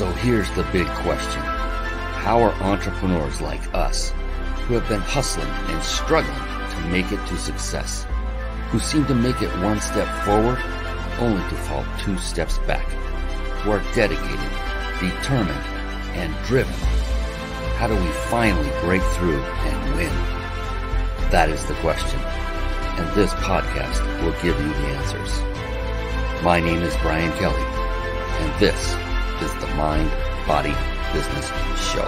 So here's the big question. How are entrepreneurs like us, who have been hustling and struggling to make it to success, who seem to make it one step forward only to fall two steps back, who are dedicated, determined, and driven? How do we finally break through and win? That is the question, and this podcast will give you the answers. My name is Brian Kelly, and this is the Mind, Body, Business Show.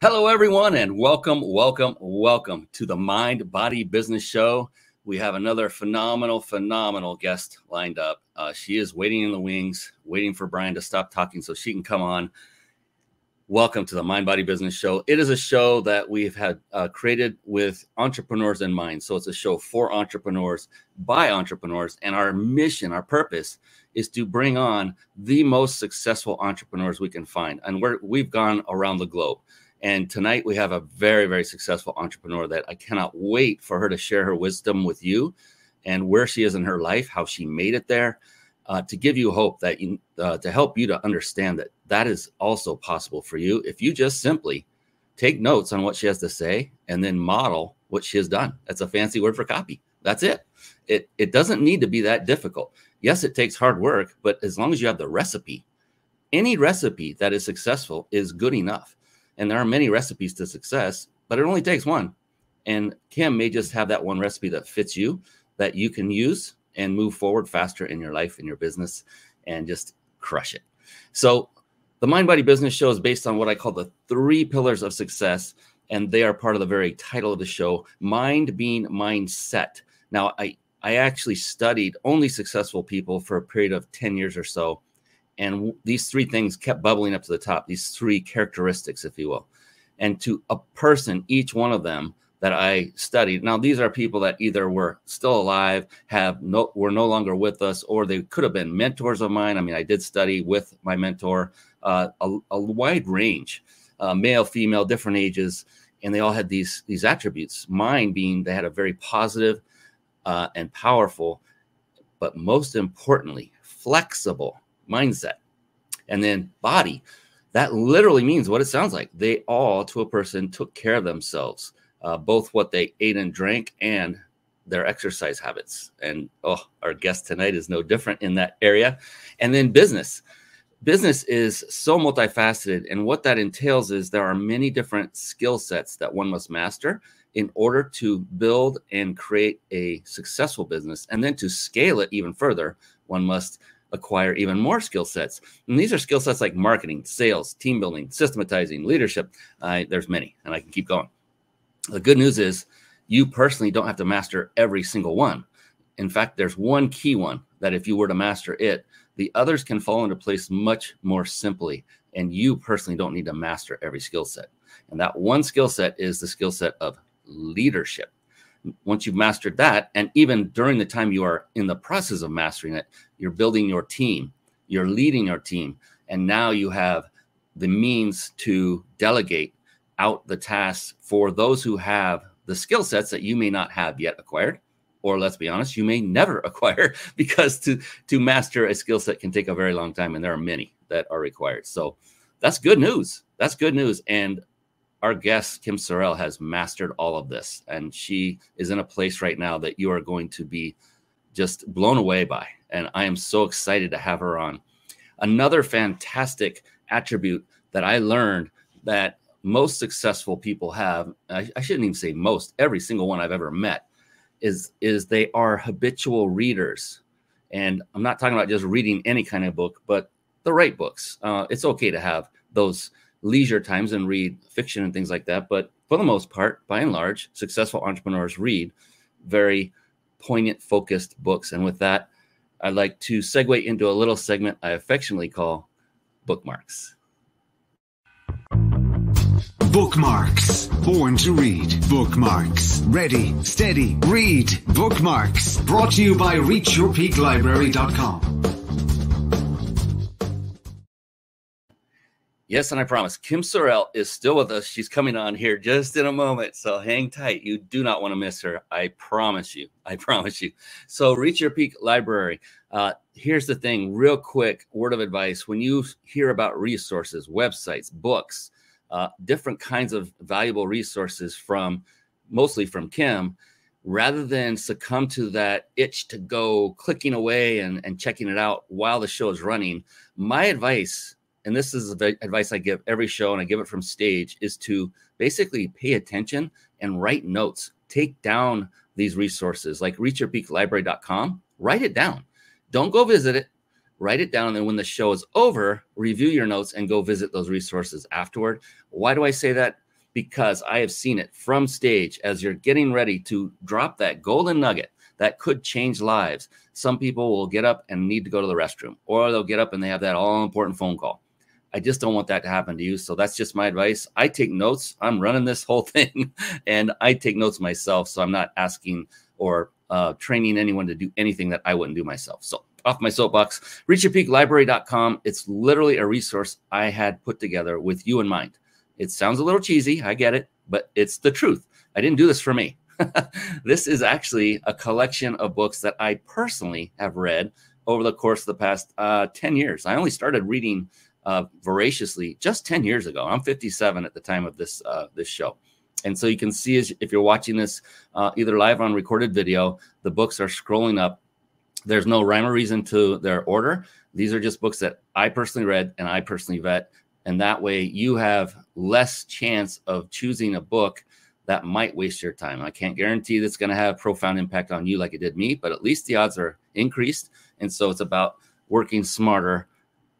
Hello, everyone, and welcome to the Mind, Body, Business Show. We have another phenomenal guest lined up. She is waiting in the wings, waiting for Brian to stop talking so she can come on. Welcome to the Mind Body Business Show. It is a show that we've had created with entrepreneurs in mind. So it's a show for entrepreneurs, by entrepreneurs, and our mission, our purpose is to bring on the most successful entrepreneurs we can find. And we've gone around the globe. And tonight we have a very, very successful entrepreneur that I cannot wait for her to share her wisdom with you and where she is in her life, how she made it there, to give you hope that to help you to understand that that is also possible for you if you just simply take notes on what she has to say and then model what she has done. That's a fancy word for copy. That's it. It doesn't need to be that difficult. Yes, it takes hard work, but as long as you have the recipe, any recipe that is successful is good enough. And there are many recipes to success, but it only takes one. And Kim may just have that one recipe that fits you, that you can use and move forward faster in your life, in your business, and just crush it. So the Mind Body Business Show is based on what I call the three pillars of success. And they are part of the very title of the show, mind being mindset. Now, I actually studied only successful people for a period of 10 years or so. And these three things kept bubbling up to the top, these three characteristics, if you will. And to a person, each one of them that I studied. Now, these are people that either were still alive, were no longer with us, or they could have been mentors of mine. I mean, I did study with my mentor, a wide range, male, female, different ages. And they all had these attributes, mine being they had a very positive and powerful, but most importantly, flexible mindset. And then body, that literally means what it sounds like. They all, to a person, took care of themselves, both what they ate and drank and their exercise habits. And our guest tonight is no different in that area. And then business. Business is so multifaceted. And what that entails is there are many different skill sets that one must master in order to build and create a successful business. And then to scale it even further, one must acquire even more skill sets. And these are skill sets like marketing, sales, team building, systematizing, leadership. There's many, and I can keep going. The good news is you personally don't have to master every single one. In fact, there's one key one that if you were to master it, the others can fall into place much more simply. And you personally don't need to master every skill set. And that one skill set is the skill set of leadership. Once you've mastered that, and even during the time you are in the process of mastering it, you're building your team, you're leading your team, and now you have the means to delegate out the tasks for those who have the skill sets that you may not have yet acquired, or let's be honest, you may never acquire, because to master a skill set can take a very long time, and there are many that are required. So that's good news. That's good news. And our guest, Kim Sorrelle, has mastered all of this, and she is in a place right now that you are going to be just blown away by, and I am so excited to have her on. Another fantastic attribute that I learned that most successful people have, I shouldn't even say most, every single one I've ever met, is they are habitual readers. And I'm not talking about just reading any kind of book, but the right books. It's okay to have those leisure times and read fiction and things like that. But for the most part, by and large, successful entrepreneurs read very poignant, focused books. And with that, I'd like to segue into a little segment I affectionately call Bookmarks. Bookmarks. Born to read. Bookmarks. Ready, steady, read. Bookmarks. Brought to you by ReachYourPeakLibrary.com. Yes, and I promise, Kim Sorrelle is still with us. She's coming on here just in a moment, so hang tight. You do not want to miss her. I promise you. I promise you. So Reach Your Peak Library. Here's the thing, real quick, word of advice. When you hear about resources, websites, books, different kinds of valuable resources mostly from Kim, rather than succumb to that itch to go clicking away and checking it out while the show is running, my advice, and this is the advice I give every show, and I give it from stage, is to basically pay attention and write notes. Take down these resources, like ReachYourPeakLibrary.com. Write it down. Don't go visit it. Write it down, and then when the show is over, review your notes and go visit those resources afterward. Why do I say that? Because I have seen it from stage as you're getting ready to drop that golden nugget that could change lives. Some people will get up and need to go to the restroom, or they'll get up and they have that all-important phone call. I just don't want that to happen to you. So that's just my advice. I take notes. I'm running this whole thing and I take notes myself. So I'm not asking or training anyone to do anything that I wouldn't do myself. So off my soapbox, reachyourpeaklibrary.com. It's literally a resource I had put together with you in mind. It sounds a little cheesy. I get it, but it's the truth. I didn't do this for me. This is actually a collection of books that I personally have read over the course of the past 10 years. I only started reading voraciously just 10 years ago. I'm 57 at the time of this show. And so you can see, as if you're watching this either live or on recorded video, the books are scrolling up. There's no rhyme or reason to their order. These are just books that I personally read and I personally vet. And that way you have less chance of choosing a book that might waste your time. I can't guarantee that's going to have a profound impact on you like it did me, but at least the odds are increased. And so it's about working smarter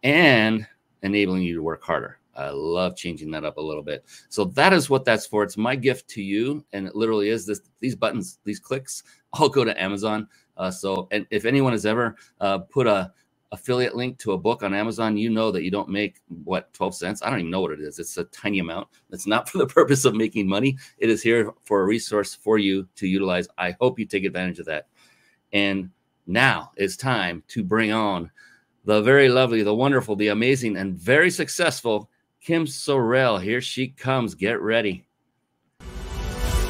and enabling you to work harder. I love changing that up a little bit. So that is what that's for. It's my gift to you. And it literally is this. These buttons, these clicks, all go to Amazon. And if anyone has ever put a affiliate link to a book on Amazon, you know that you don't make, what, 12 cents? I don't even know what it is. It's a tiny amount. It's not for the purpose of making money. It is here for a resource for you to utilize. I hope you take advantage of that. And now it's time to bring on the very lovely, the wonderful, the amazing, and very successful Kim Sorrelle. Here she comes. Get ready.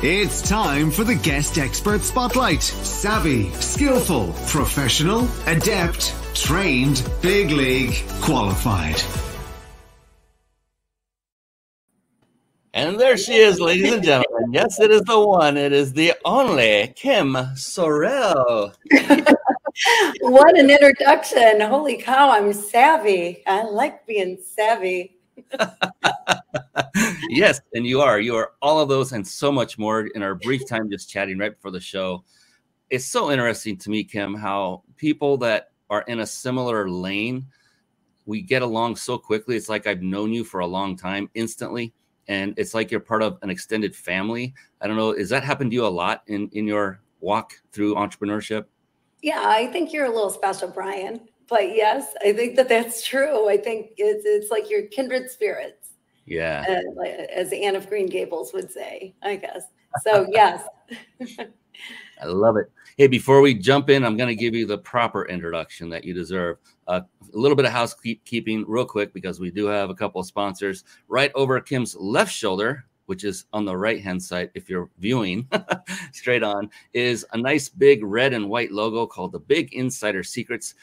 It's time for the Guest Expert Spotlight. Savvy, skillful, professional, adept, trained, big league, qualified. And there she is, ladies and gentlemen. Yes, it is the one. It is the only Kim Sorrelle. What an introduction. Holy cow, I'm savvy. I like being savvy. Yes, and you are. You are all of those and so much more. In our brief time just chatting right before the show, it's so interesting to me, Kim, how people that are in a similar lane, we get along so quickly. It's like I've known you for a long time instantly, and it's like you're part of an extended family. I don't know, is that happened to you a lot in your walk through entrepreneurship? Yeah, I think you're a little special, Brian. But yes, I think that's true. I think it's like your kindred spirits. Yeah. As Anne of Green Gables would say, I guess. So yes. I love it. Hey, before we jump in, I'm going to give you the proper introduction that you deserve. A little bit of housekeeping real quick, because we do have a couple of sponsors. Right over Kim's left shoulder, which is on the right-hand side if you're viewing straight on, is a nice big red and white logo called the Big Insider Secrets.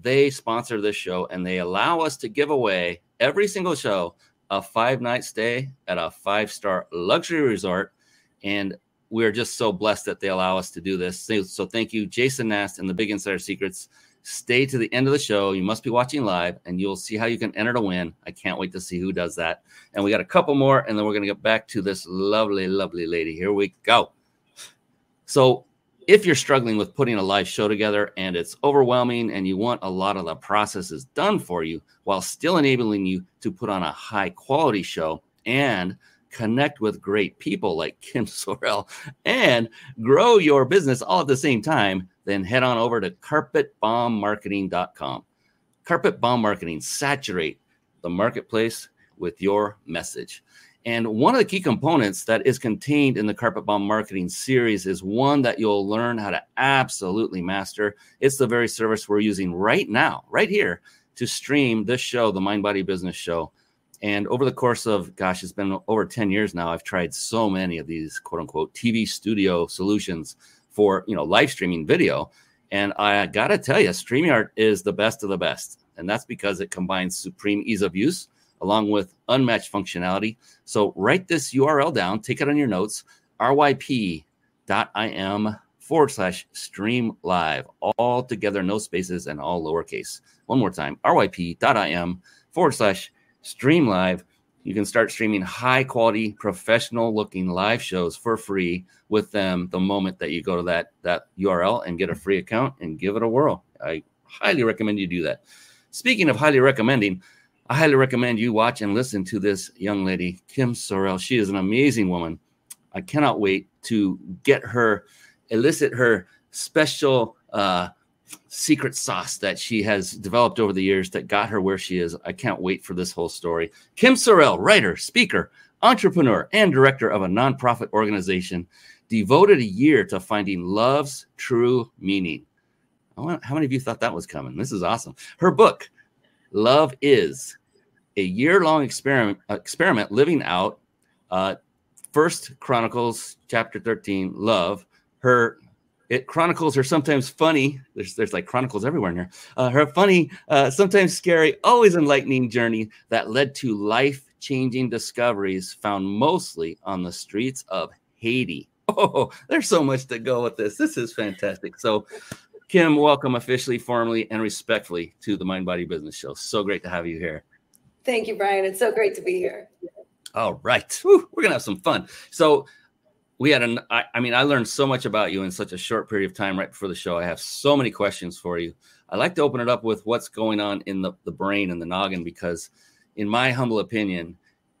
They sponsor this show, and they allow us to give away every single show a 5-night stay at a 5-star luxury resort. And we're just so blessed that they allow us to do this. So thank you, Jason Nast and the Big Insider Secrets. Stay to the end of the show. You must be watching live, and you'll see how you can enter to win. I can't wait to see who does that. And we got a couple more, and then we're going to get back to this lovely, lovely lady. Here we go. So if you're struggling with putting a live show together and it's overwhelming and you want a lot of the processes done for you while still enabling you to put on a high quality show and connect with great people like Kim Sorrelle and grow your business all at the same time, then head on over to carpetbombmarketing.com. Carpet Bomb Marketing, saturate the marketplace with your message. And one of the key components that is contained in the Carpet Bomb Marketing series is one that you'll learn how to absolutely master. It's the very service we're using right now, right here, to stream this show, the Mind Body Business Show, And over the course of, gosh, it's been over 10 years now, I've tried so many of these quote unquote TV studio solutions for, you know, live streaming video. And I got to tell you, StreamYard is the best of the best. And that's because it combines supreme ease of use along with unmatched functionality. So write this URL down, take it on your notes, ryp.im/streamlive, all together, no spaces and all lowercase. One more time, ryp.im/streamlive. You can start streaming high quality, professional looking live shows for free with them the moment that you go to that URL and get a free account and give it a whirl. I highly recommend you do that. Speaking of highly recommending, I highly recommend you watch and listen to this young lady, Kim Sorrelle. She is an amazing woman. I cannot wait to get her, elicit her special secret sauce that she has developed over the years that got her where she is. I can't wait for this whole story. Kim Sorrelle, writer, speaker, entrepreneur, and director of a nonprofit organization, devoted a year to finding love's true meaning. How many of you thought that was coming? This is awesome. Her book, Love Is, a year-long experiment living out 1 Chronicles chapter 13, love. It chronicles her sometimes funny, there's like chronicles everywhere in here, her funny, sometimes scary, always enlightening journey that led to life-changing discoveries found mostly on the streets of Haiti. Oh, there's so much to go with this. This is fantastic. So, Kim, welcome officially, formally, and respectfully to the Mind Body Business Show. So great to have you here. Thank you, Brian. It's so great to be here. All right. Woo, we're going to have some fun. So, I learned so much about you in such a short period of time right before the show. I have so many questions for you. I like to open it up with what's going on in the brain and the noggin, because in my humble opinion,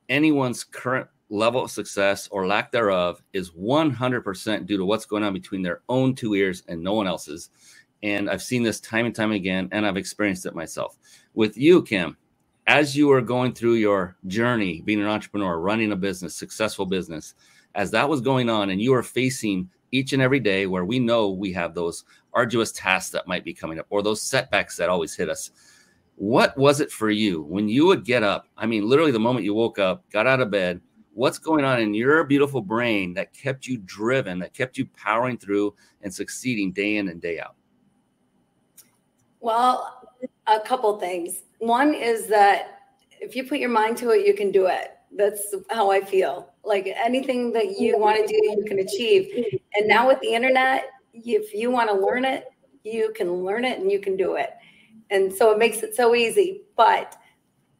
anyone's current level of success or lack thereof is 100% due to what's going on between their own two ears and no one else's. And I've seen this time and time again, and I've experienced it myself. With you, Kim, as you were going through your journey, being an entrepreneur, running a business, successful business, as that was going on and you are facing each and every day where we know we have those arduous tasks that might be coming up or those setbacks that always hit us, what was it for you when you would get up? I mean, literally the moment you woke up, got out of bed, what's going on in your beautiful brain that kept you driven, that kept you powering through and succeeding day in and day out? Well, a couple things. One is that if you put your mind to it, you can do it. That's how I feel. Like anything that you want to do, you can achieve. And now with the internet, if you want to learn it, you can learn it and you can do it. And so it makes it so easy. But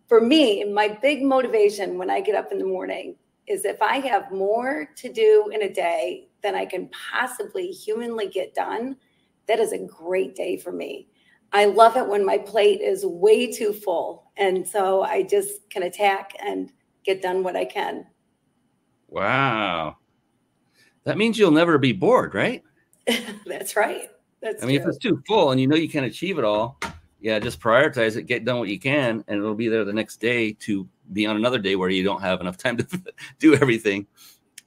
for me, my big motivation when I get up in the morning is if I have more to do in a day than I can possibly humanly get done, that is a great day for me. I love it when my plate is way too full. And so I just can attack and get done what I can. Wow. That means you'll never be bored, right? That's right. That's true. I mean, if it's too full and you know you can't achieve it all, yeah, just prioritize it, get done what you can, and it'll be there the next day to be on another day where you don't have enough time to do everything.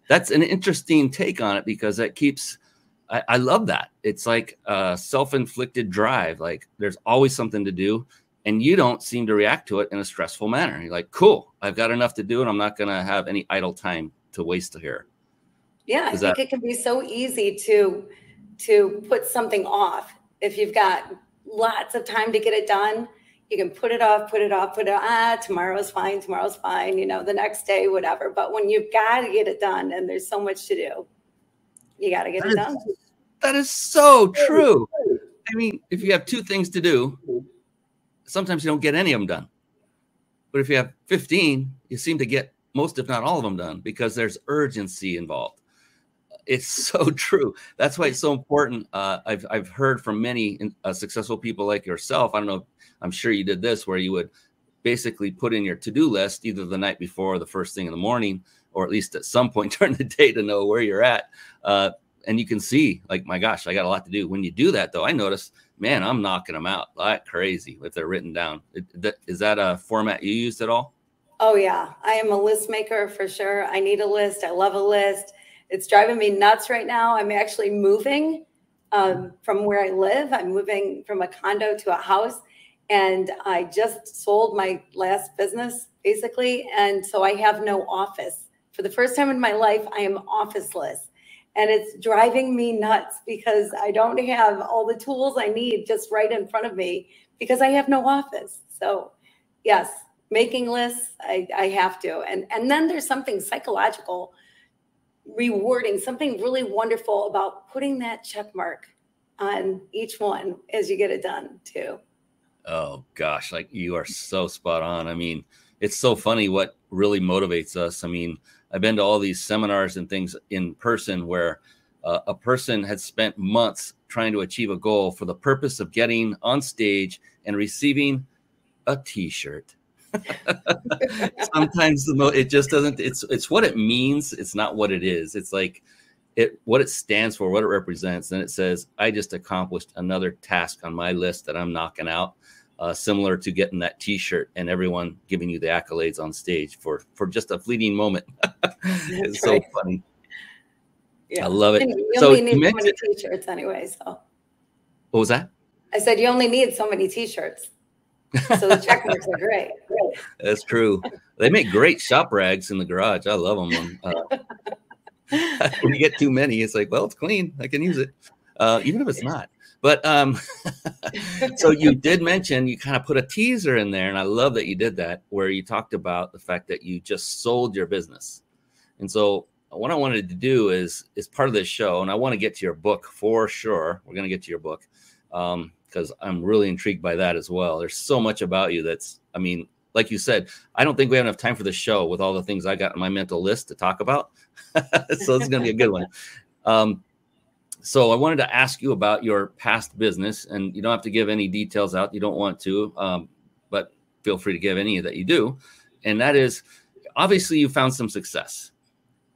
That's an interesting take on it because that keeps, I love that. It's like a self-inflicted drive. Like there's always something to do. And you don't seem to react to it in a stressful manner. You're like, cool, I've got enough to do and I'm not going to have any idle time to waste here. Yeah, I think it can be so easy to put something off. If you've got lots of time to get it done, you can put it off. Tomorrow's fine, you know, the next day, whatever. But when you've got to get it done and there's so much to do, you got to get it done. That is so true. I mean, if you have two things to do, sometimes you don't get any of them done. But if you have 15, you seem to get most, if not all of them done, because there's urgency involved. It's so true. That's why it's so important. I've heard from many successful people like yourself. I don't know. I'm sure you did this where you would basically put in your to-do list either the night before or the first thing in the morning, or at least at some point during the day to know where you're at. And you can see, like, my gosh, I got a lot to do. When you do that, though, I notice, man, I'm knocking them out like crazy if they're written down. Is that a format you used at all? Oh, yeah. I am a list maker for sure. I need a list. I love a list. It's driving me nuts right now. I'm actually moving from where I live. I'm moving from a condo to a house. And I just sold my last business, basically. And so I have no office. For the first time in my life, I am officeless. And it's driving me nuts because I don't have all the tools I need just right in front of me because I have no office. So yes, making lists, I have to. And then there's something psychological, rewarding, something really wonderful about putting that check mark on each one as you get it done too. Oh gosh, like you are so spot on. I mean, it's so funny what really motivates us. I mean, I've been to all these seminars and things in person where a person had spent months trying to achieve a goal for the purpose of getting on stage and receiving a t-shirt. Sometimes it just doesn't, it's what it means. It's not what it is. It's like what it stands for, what it represents. And it says, I just accomplished another task on my list that I'm knocking out. Similar to getting that t-shirt and everyone giving you the accolades on stage for just a fleeting moment. It's so funny. Yeah. I love it. And you only need so many t-shirts anyway. So what was that? I said, you only need so many t-shirts. So the check marks are great. That's true. They make great shop rags in the garage. I love them. When you get too many, it's like, well, it's clean. I can use it. Even if it's not. But so you did mention you kind of put a teaser in there, and I love that you did that, where you talked about the fact that you just sold your business. And so what I wanted to do is part of this show, and I want to get to your book for sure. We're going to get to your book because I'm really intrigued by that as well. There's so much about you that's, I mean, like you said, I don't think we have enough time for the show with all the things I got on my mental list to talk about. So it's going to be a good one. So I wanted to ask you about your past business, and you don't have to give any details out. You don't want to, but feel free to give any that you do. And that is, obviously you found some success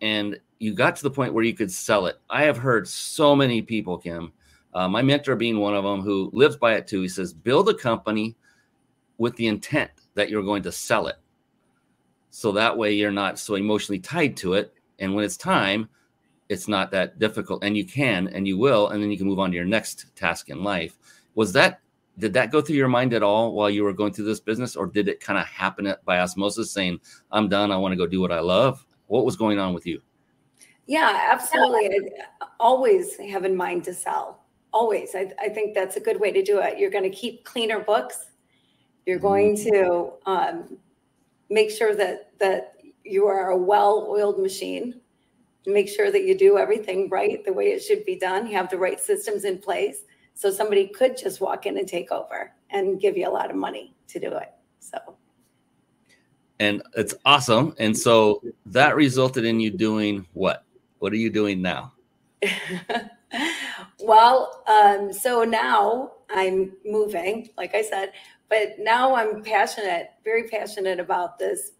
and you got to the point where you could sell it. I have heard so many people, Kim, my mentor being one of them, who lives by it too. He says, build a company with the intent that you're going to sell it. So that way you're not so emotionally tied to it. And when it's time, it's not that difficult, and you can, and you will, and then you can move on to your next task in life. Did that go through your mind at all while you were going through this business, or did it kind of happen by osmosis, saying, I'm done, I want to go do what I love? What was going on with you? Yeah, absolutely. I always have in mind to sell, always. I think that's a good way to do it. You're going to keep cleaner books. You're going to make sure that you are a well-oiled machine. Make sure that you do everything right, the way it should be done, have the right systems in place. So somebody could just walk in and take over and give you a lot of money to do it. So. And it's awesome. And so that resulted in you doing what? What are you doing now? Well, so now I'm moving, like I said, but now I'm passionate, very passionate about this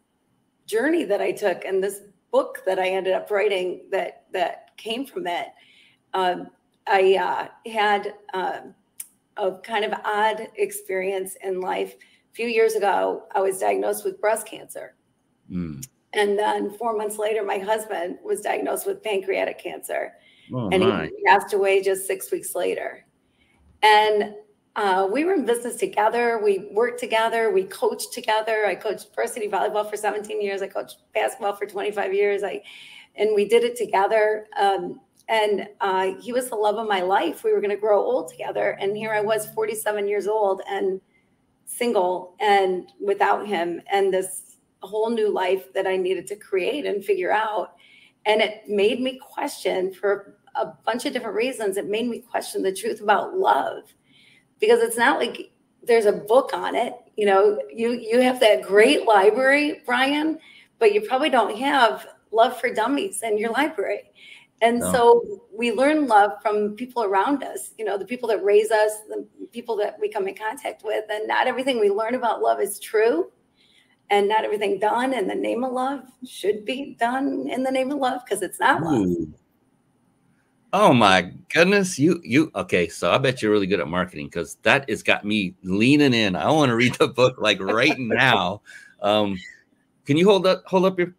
journey that I took and this book that I ended up writing that came from that. I had a kind of odd experience in life. A few years ago, I was diagnosed with breast cancer. And then 4 months later, my husband was diagnosed with pancreatic cancer. Oh, and he passed away just 6 weeks later. And we were in business together. We worked together. We coached together. I coached varsity volleyball for 17 years. I coached basketball for 25 years. And we did it together. He was the love of my life. We were going to grow old together. And here I was 47 years old and single and without him, and this whole new life that I needed to create and figure out. And it made me question, for a bunch of different reasons, it made me question the truth about love. Because it's not like there's a book on it. You know, you have that great library, Brian, but you probably don't have Love for Dummies in your library. And so we learn love from people around us, you know, the people that raise us, the people that we come in contact with. And not everything we learn about love is true. And not everything done in the name of love should be done in the name of love, because it's not love. Oh my goodness. Okay. So I bet you're really good at marketing, because that has got me leaning in. I want to read the book like right now. Can you hold up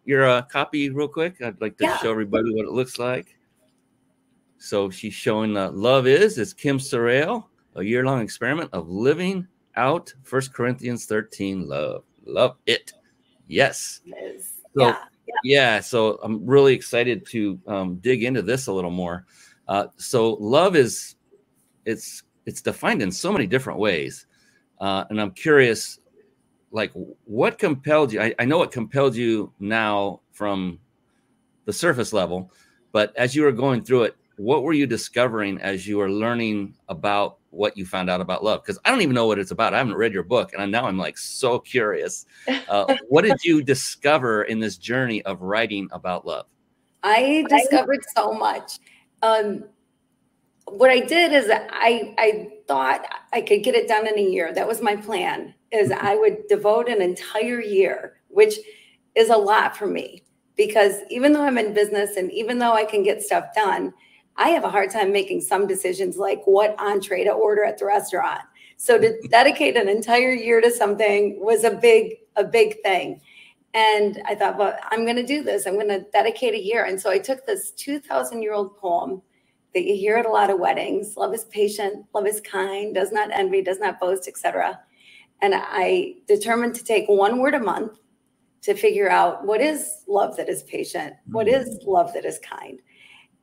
your copy real quick? I'd like to show everybody what it looks like. So she's showing Love Is. It's Kim Sorrelle, a year-long experiment of living out 1 Corinthians 13 love. Love it. Yes. So, yeah. So I'm really excited to dig into this a little more. So love is, it's defined in so many different ways. And I'm curious, like, what compelled you? I know it compelled you now from the surface level, but as you were going through it, what were you discovering as you were learning about what you found out about love? Because I don't even know what it's about. I haven't read your book, and now I'm like so curious. What did you discover in this journey of writing about love? I discovered so much. What I did is I thought I could get it done in a year. That was my plan, is I would devote an entire year, which is a lot for me, because even though I'm in business and even though I can get stuff done, I have a hard time making some decisions like what entree to order at the restaurant. So to dedicate an entire year to something was a big thing. And I thought, well, I'm going to do this. I'm going to dedicate a year. And so I took this 2,000-year-old poem that you hear at a lot of weddings. Love is patient, love is kind, does not envy, does not boast, etc. And I determined to take one word a month to figure out what is love that is patient, what is love that is kind.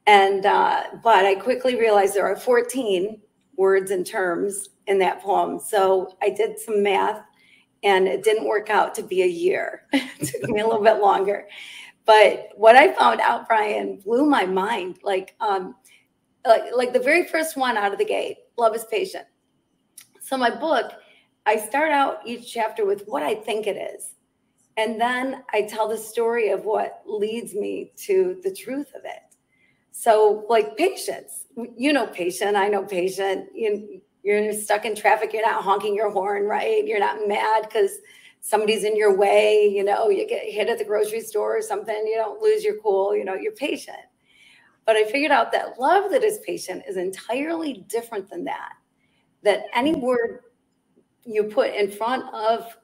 And but I quickly realized there are 14 words and terms in that poem. So I did some math, and it didn't work out to be a year. It took me a little bit longer. But what I found out, Brian, blew my mind. Like the very first one out of the gate, love is patient. So my book, I start out each chapter with what I think it is. And then I tell the story of what leads me to the truth of it. So like patience, you know, patient, I know patient, you're stuck in traffic. You're not honking your horn, right? You're not mad because somebody's in your way. You know, you get hit at the grocery store or something. You don't lose your cool. You know, you're patient. But I figured out that love that is patient is entirely different than that. That any word you put in front of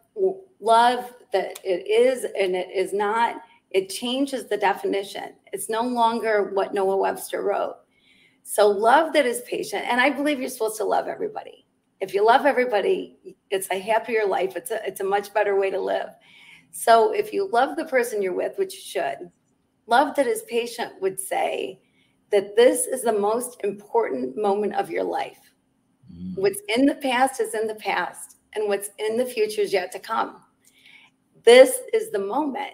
love, that it is and it is not, it changes the definition. It's no longer what Noah Webster wrote. So love that is patient. And I believe you're supposed to love everybody. If you love everybody, it's a happier life. It's a much better way to live. So if you love the person you're with, which you should, love that is patient would say that this is the most important moment of your life. What's in the past is in the past, and what's in the future is yet to come. This is the moment.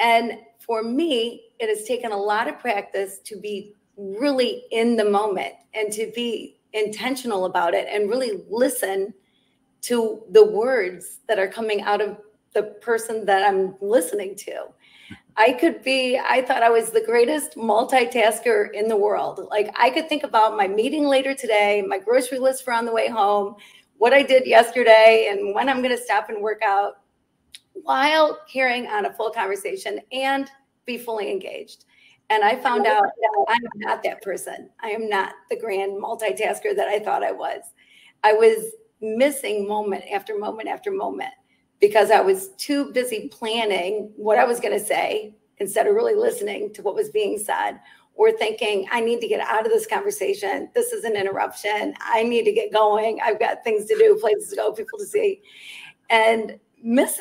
And for me, it has taken a lot of practice to be really in the moment and to be intentional about it and really listen to the words that are coming out of the person that I'm listening to. I thought I was the greatest multitasker in the world. Like I could think about my meeting later today, my grocery list for on the way home, what I did yesterday, and when I'm going to stop and work out, while carrying on a full conversation and be fully engaged. And I found out that I'm not that person. I am not the grand multitasker that I thought I was. I was missing moment after moment after moment because I was too busy planning what I was going to say instead of really listening to what was being said, or thinking, I need to get out of this conversation. This is an interruption. I need to get going. I've got things to do, places to go, people to see. And you miss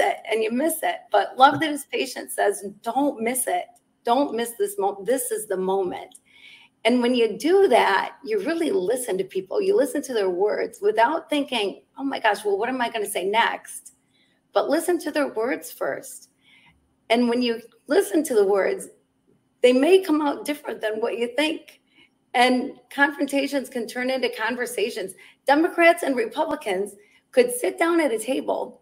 it. But love that is patient says, don't miss it. Don't miss this moment. This is the moment. And when you do that, you really listen to people. You listen to their words without thinking, oh my gosh, well, what am I going to say next? But listen to their words first. And when you listen to the words, they may come out different than what you think. And confrontations can turn into conversations. Democrats and Republicans could sit down at a table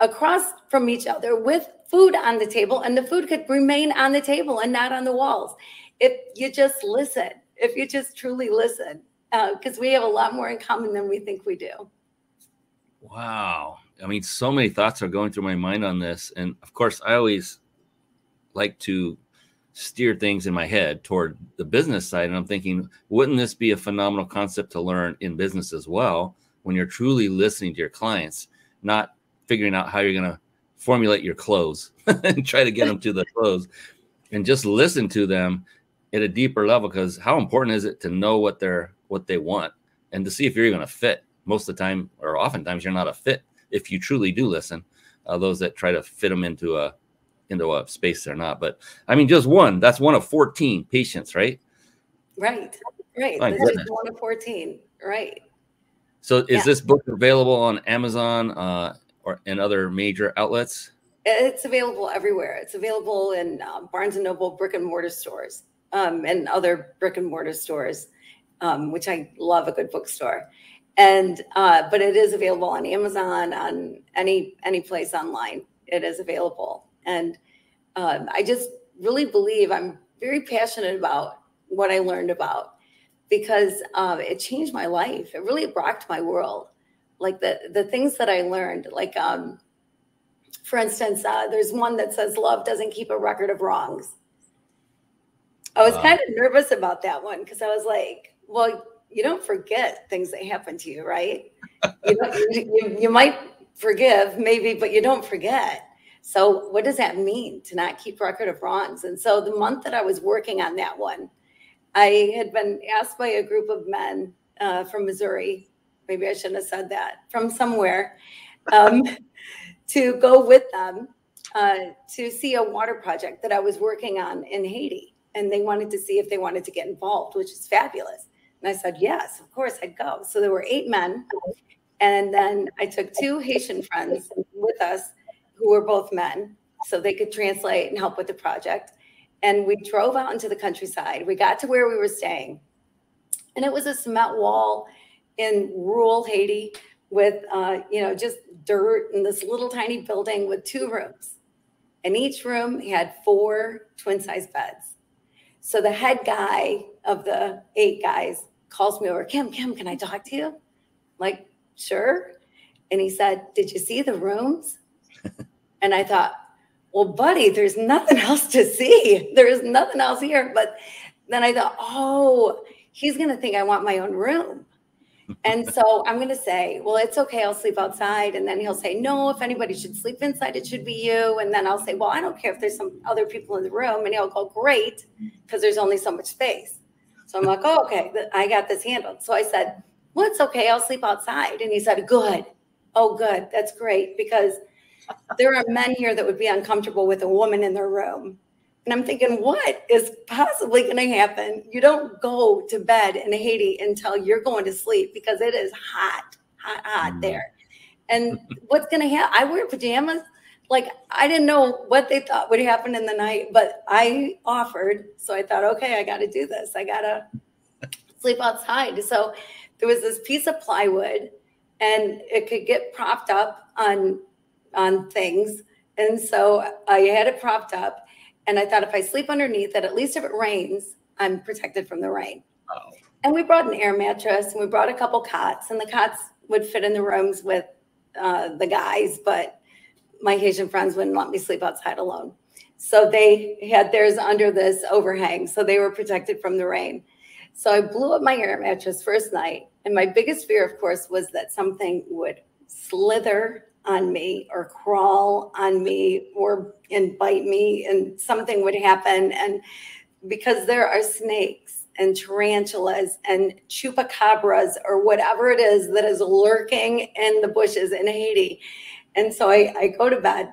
across from each other with food on the table, and the food could remain on the table and not on the walls. If you just listen, if you just truly listen, because we have a lot more in common than we think we do. Wow. I mean, so many thoughts are going through my mind on this. And of course, I always like to steer things in my head toward the business side. And I'm thinking, wouldn't this be a phenomenal concept to learn in business as well, when you're truly listening to your clients, not figuring out how you're going to formulate your clothes and try to get them to the clothes, and just listen to them at a deeper level. Because how important is it to know what they want and to see if you're even going to fit most of the time, or oftentimes, you're not a fit if you truly do listen. Those that try to fit them into a space they're not. But I mean, just one. That's one of 14 patients, right? Right. That's just one of 14, right? So, is this book available on Amazon or in other major outlets? It's available everywhere. It's available in Barnes and Noble brick and mortar stores and other brick and mortar stores, which I love a good bookstore. And but it is available on Amazon, on any place online. It is available, and I just really believe, I'm very passionate about what I learned about, because it changed my life. It really rocked my world. Like the things that I learned, like for instance, there's one that says love doesn't keep a record of wrongs. I was kind of nervous about that one, because I was like, well, you don't forget things that happen to you, right? you might forgive maybe, but you don't forget. So what does that mean to not keep record of wrongs? And so the month that I was working on that one, I had been asked by a group of men from Missouri, maybe I shouldn't have said that, from somewhere, to go with them to see a water project that I was working on in Haiti. And they wanted to see if they wanted to get involved, which is fabulous. And I said, yes, of course, I'd go. So there were 8 men. And then I took 2 Haitian friends with us who were both men, so they could translate and help with the project. And we drove out into the countryside. We got to where we were staying, and it was a cement wall in rural Haiti with, just dirt, and this little tiny building with 2 rooms. And each room had 4 twin-sized beds. So the head guy of the 8 guys calls me over, Kim, can I talk to you? I'm like, sure. And he said, did you see the rooms? And I thought, well, buddy, there's nothing else to see. There is nothing else here. But then I thought, oh, he's going to think I want my own room. And so I'm going to say, well, it's okay, I'll sleep outside. And then he'll say, no, if anybody should sleep inside, it should be you. And then I'll say, well, I don't care if there's some other people in the room. And he'll go, great, because there's only so much space. So I'm like, oh, okay, I got this handled. So I said, well, it's okay, I'll sleep outside. And he said, good. Oh, good. That's great, because there are men here that would be uncomfortable with a woman in their room. And I'm thinking, what is possibly going to happen? You don't go to bed in Haiti until you're going to sleep, because it is hot there. And what's going to happen? I wear pajamas. Like, I didn't know what they thought would happen in the night, but I offered. So I thought, okay, I got to do this. I got to sleep outside. So there was this piece of plywood, and it could get propped up on things. And so I had it propped up, and I thought, if I sleep underneath it, at least if it rains, I'm protected from the rain. Oh. And we brought an air mattress, and we brought a couple cots, and the cots would fit in the rooms with the guys, but my Haitian friends wouldn't let me sleep outside alone. So they had theirs under this overhang, so they were protected from the rain. So I blew up my air mattress first night, and my biggest fear, of course, was that something would slither on me or crawl on me and bite me, and something would happen. And because there are snakes and tarantulas and chupacabras or whatever it is that is lurking in the bushes in Haiti. And so I go to bed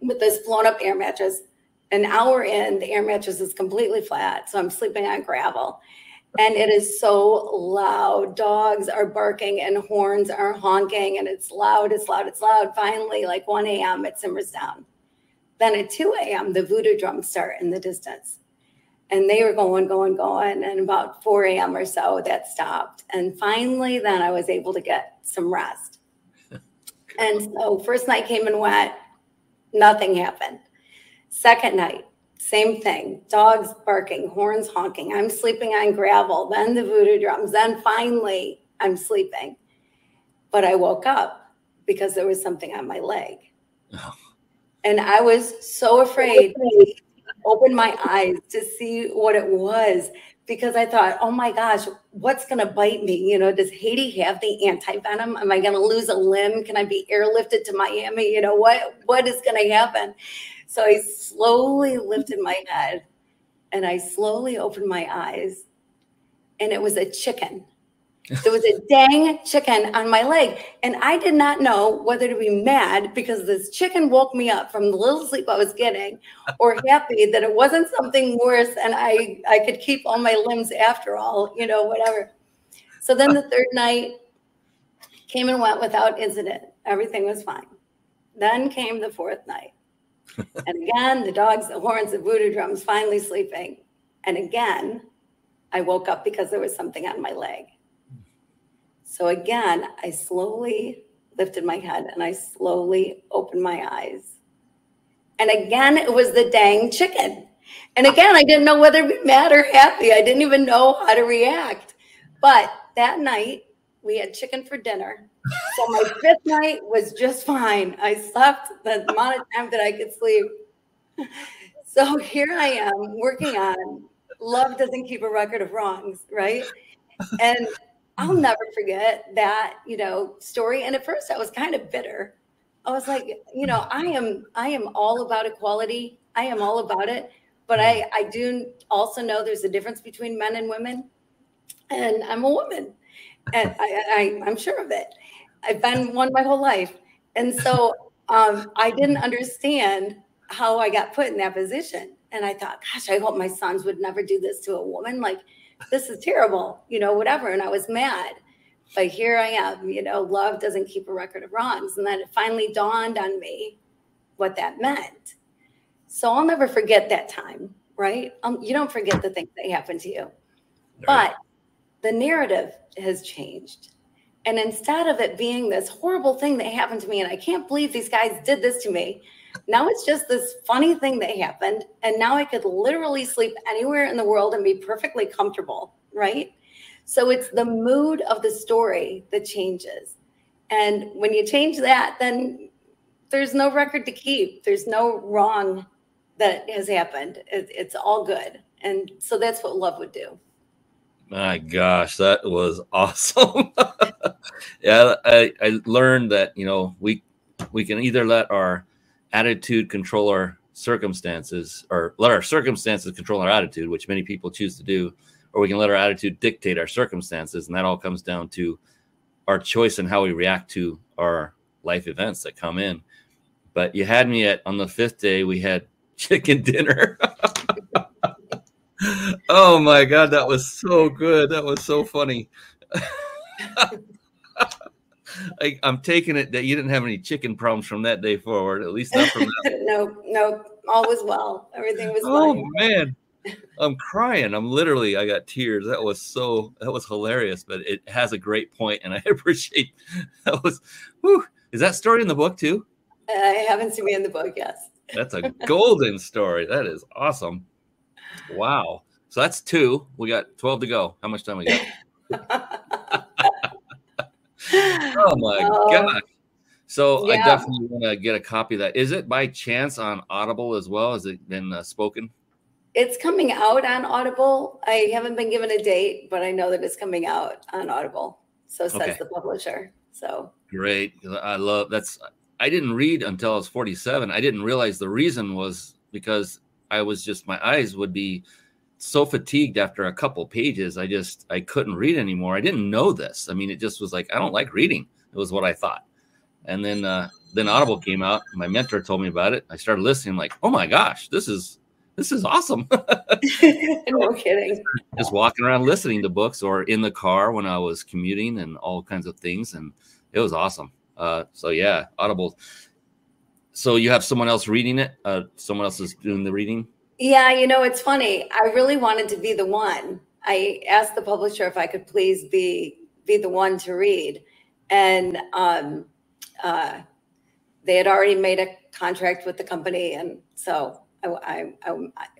with this blown up air mattress. An hour in, the air mattress is completely flat, so I'm sleeping on gravel. And it is so loud. Dogs are barking and horns are honking, and it's loud. Finally, like 1 a.m., it simmers down. Then at 2 a.m., the voodoo drums start in the distance. And they were going. And about 4 a.m. or so, that stopped. And finally, then I was able to get some rest. And so first night came and went. Nothing happened. Second night, same thing, dogs barking, horns honking. I'm sleeping on gravel, then the voodoo drums, then finally I'm sleeping. But I woke up because there was something on my leg. Oh. And I was so afraid to open my eyes to see what it was, because I thought, oh my gosh, what's going to bite me? You know, does Haiti have the anti-venom? Am I going to lose a limb? Can I be airlifted to Miami? You know, what is going to happen? So I slowly lifted my head, and I slowly opened my eyes, and it was a chicken. There was a dang chicken on my leg, and I did not know whether to be mad because this chicken woke me up from the little sleep I was getting, or happy that it wasn't something worse and I could keep all my limbs after all, you know, whatever. So then the third night came and went without incident. Everything was fine. Then came the fourth night. And again, the dogs, the horns, the voodoo drums, finally sleeping. And again, I woke up because there was something on my leg. So again, I slowly lifted my head and I slowly opened my eyes. And again, it was the dang chicken. And again, I didn't know whether to be mad or happy. I didn't even know how to react. But that night, we had chicken for dinner. So my fifth night was just fine. I slept the amount of time that I could sleep. So here I am working on Love Doesn't Keep a Record of Wrongs, right? And I'll never forget that, you know, story. And at first I was kind of bitter. I was like, you know, I am all about equality. I am all about it. But I do also know there's a difference between men and women. And I'm a woman. And I'm sure of it. I've been one my whole life. And so I didn't understand how I got put in that position. And I thought, gosh, I hope my sons would never do this to a woman. Like, this is terrible, you know, whatever. And I was mad, but here I am, you know, love doesn't keep a record of wrongs. And then it finally dawned on me what that meant. So I'll never forget that time, right? You don't forget the things that happened to you, no. But the narrative has changed. And instead of it being this horrible thing that happened to me, and I can't believe these guys did this to me, now it's just this funny thing that happened. And now I could literally sleep anywhere in the world and be perfectly comfortable, right? So it's the mood of the story that changes. And when you change that, then there's no record to keep. There's no wrong that has happened. It's all good. And so that's what love would do. My gosh, that was awesome. Yeah, I learned that, you know, we can either let our attitude control our circumstances, or let our circumstances control our attitude, which many people choose to do, or we can let our attitude dictate our circumstances. And that all comes down to our choice and how we react to our life events that come in. But you had me at, on the fifth day, we had chicken dinner. Oh my God, that was so good. That was so funny. I'm taking it that you didn't have any chicken problems from that day forward, at least not from that. No, all was well. Everything was fine. Oh man, I'm crying. I got tears. That was hilarious, but it has a great point, and I appreciate that. Is that story in the book too? It happens to be in the book, yes. That's a golden story. That is awesome. Wow. So that's two. We got 12 to go. How much time we got? Oh my gosh. So yeah. I definitely want to get a copy of that. Is it by chance on Audible as well? Has it been spoken? It's coming out on Audible. I haven't been given a date, but I know that it's coming out on Audible. So says the publisher. So great. I didn't read until I was 47. I didn't realize the reason was because I was just, my eyes would be so fatigued after a couple pages. I couldn't read anymore. I didn't know this. I mean, it just was like, I don't like reading. It was what I thought. And then Audible came out. My mentor told me about it. I started listening. I'm like, oh my gosh, this is awesome. No kidding. Just walking around listening to books or in the car when I was commuting and all kinds of things. And it was awesome. So yeah, Audible. So you have someone else reading it? Someone else is doing the reading? Yeah, you know, it's funny. I really wanted to be the one. I asked the publisher if I could please be the one to read. And they had already made a contract with the company. And so it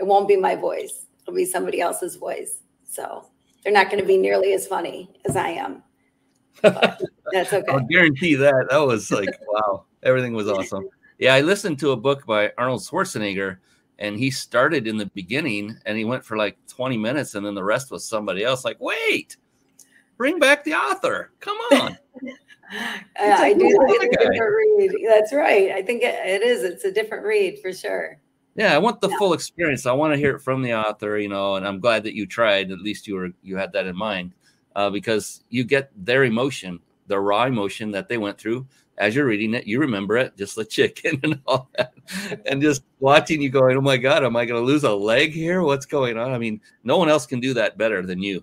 won't be my voice. It'll be somebody else's voice. So they're not going to be nearly as funny as I am. But that's okay. I'll guarantee that. That was like, wow, everything was awesome. Yeah, I listened to a book by Arnold Schwarzenegger, and he started in the beginning, and he went for like 20 minutes, and then the rest was somebody else. Like, wait, bring back the author. Come on. I do think it's a different read. That's right. I think it is. It's a different read for sure. Yeah, I want the full experience. I want to hear it from the author, you know, and I'm glad that you tried. At least you had that in mind. because you get their emotion, the raw emotion that they went through. As you're reading it, you remember it, just the chicken and all that. And just watching you going, oh my God, am I going to lose a leg here? What's going on? I mean, no one else can do that better than you.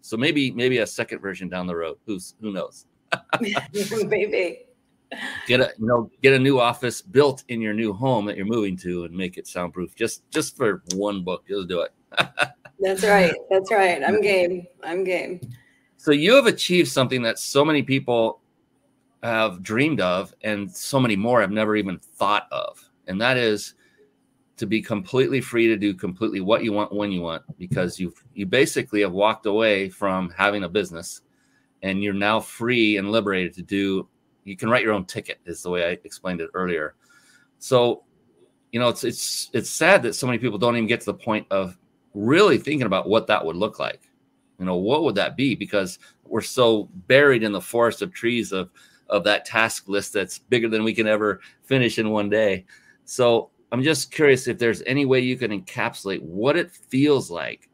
So maybe a second version down the road. Who knows? Maybe. Get a new office built in your new home that you're moving to and make it soundproof. Just for one book, just do it. That's right. That's right. I'm game. I'm game. So you have achieved something that so many people have dreamed of, and so many more have never even thought of. And that is to be completely free to do completely what you want, when you want, because you basically have walked away from having a business, and you're now free and liberated to do. You can write your own ticket, is the way I explained it earlier. So, it's sad that so many people don't even get to the point of really thinking about what that would look like. What would that be? Because we're so buried in the forest of trees of that task list that's bigger than we can ever finish in one day. So I'm just curious if there's any way you can encapsulate what it feels like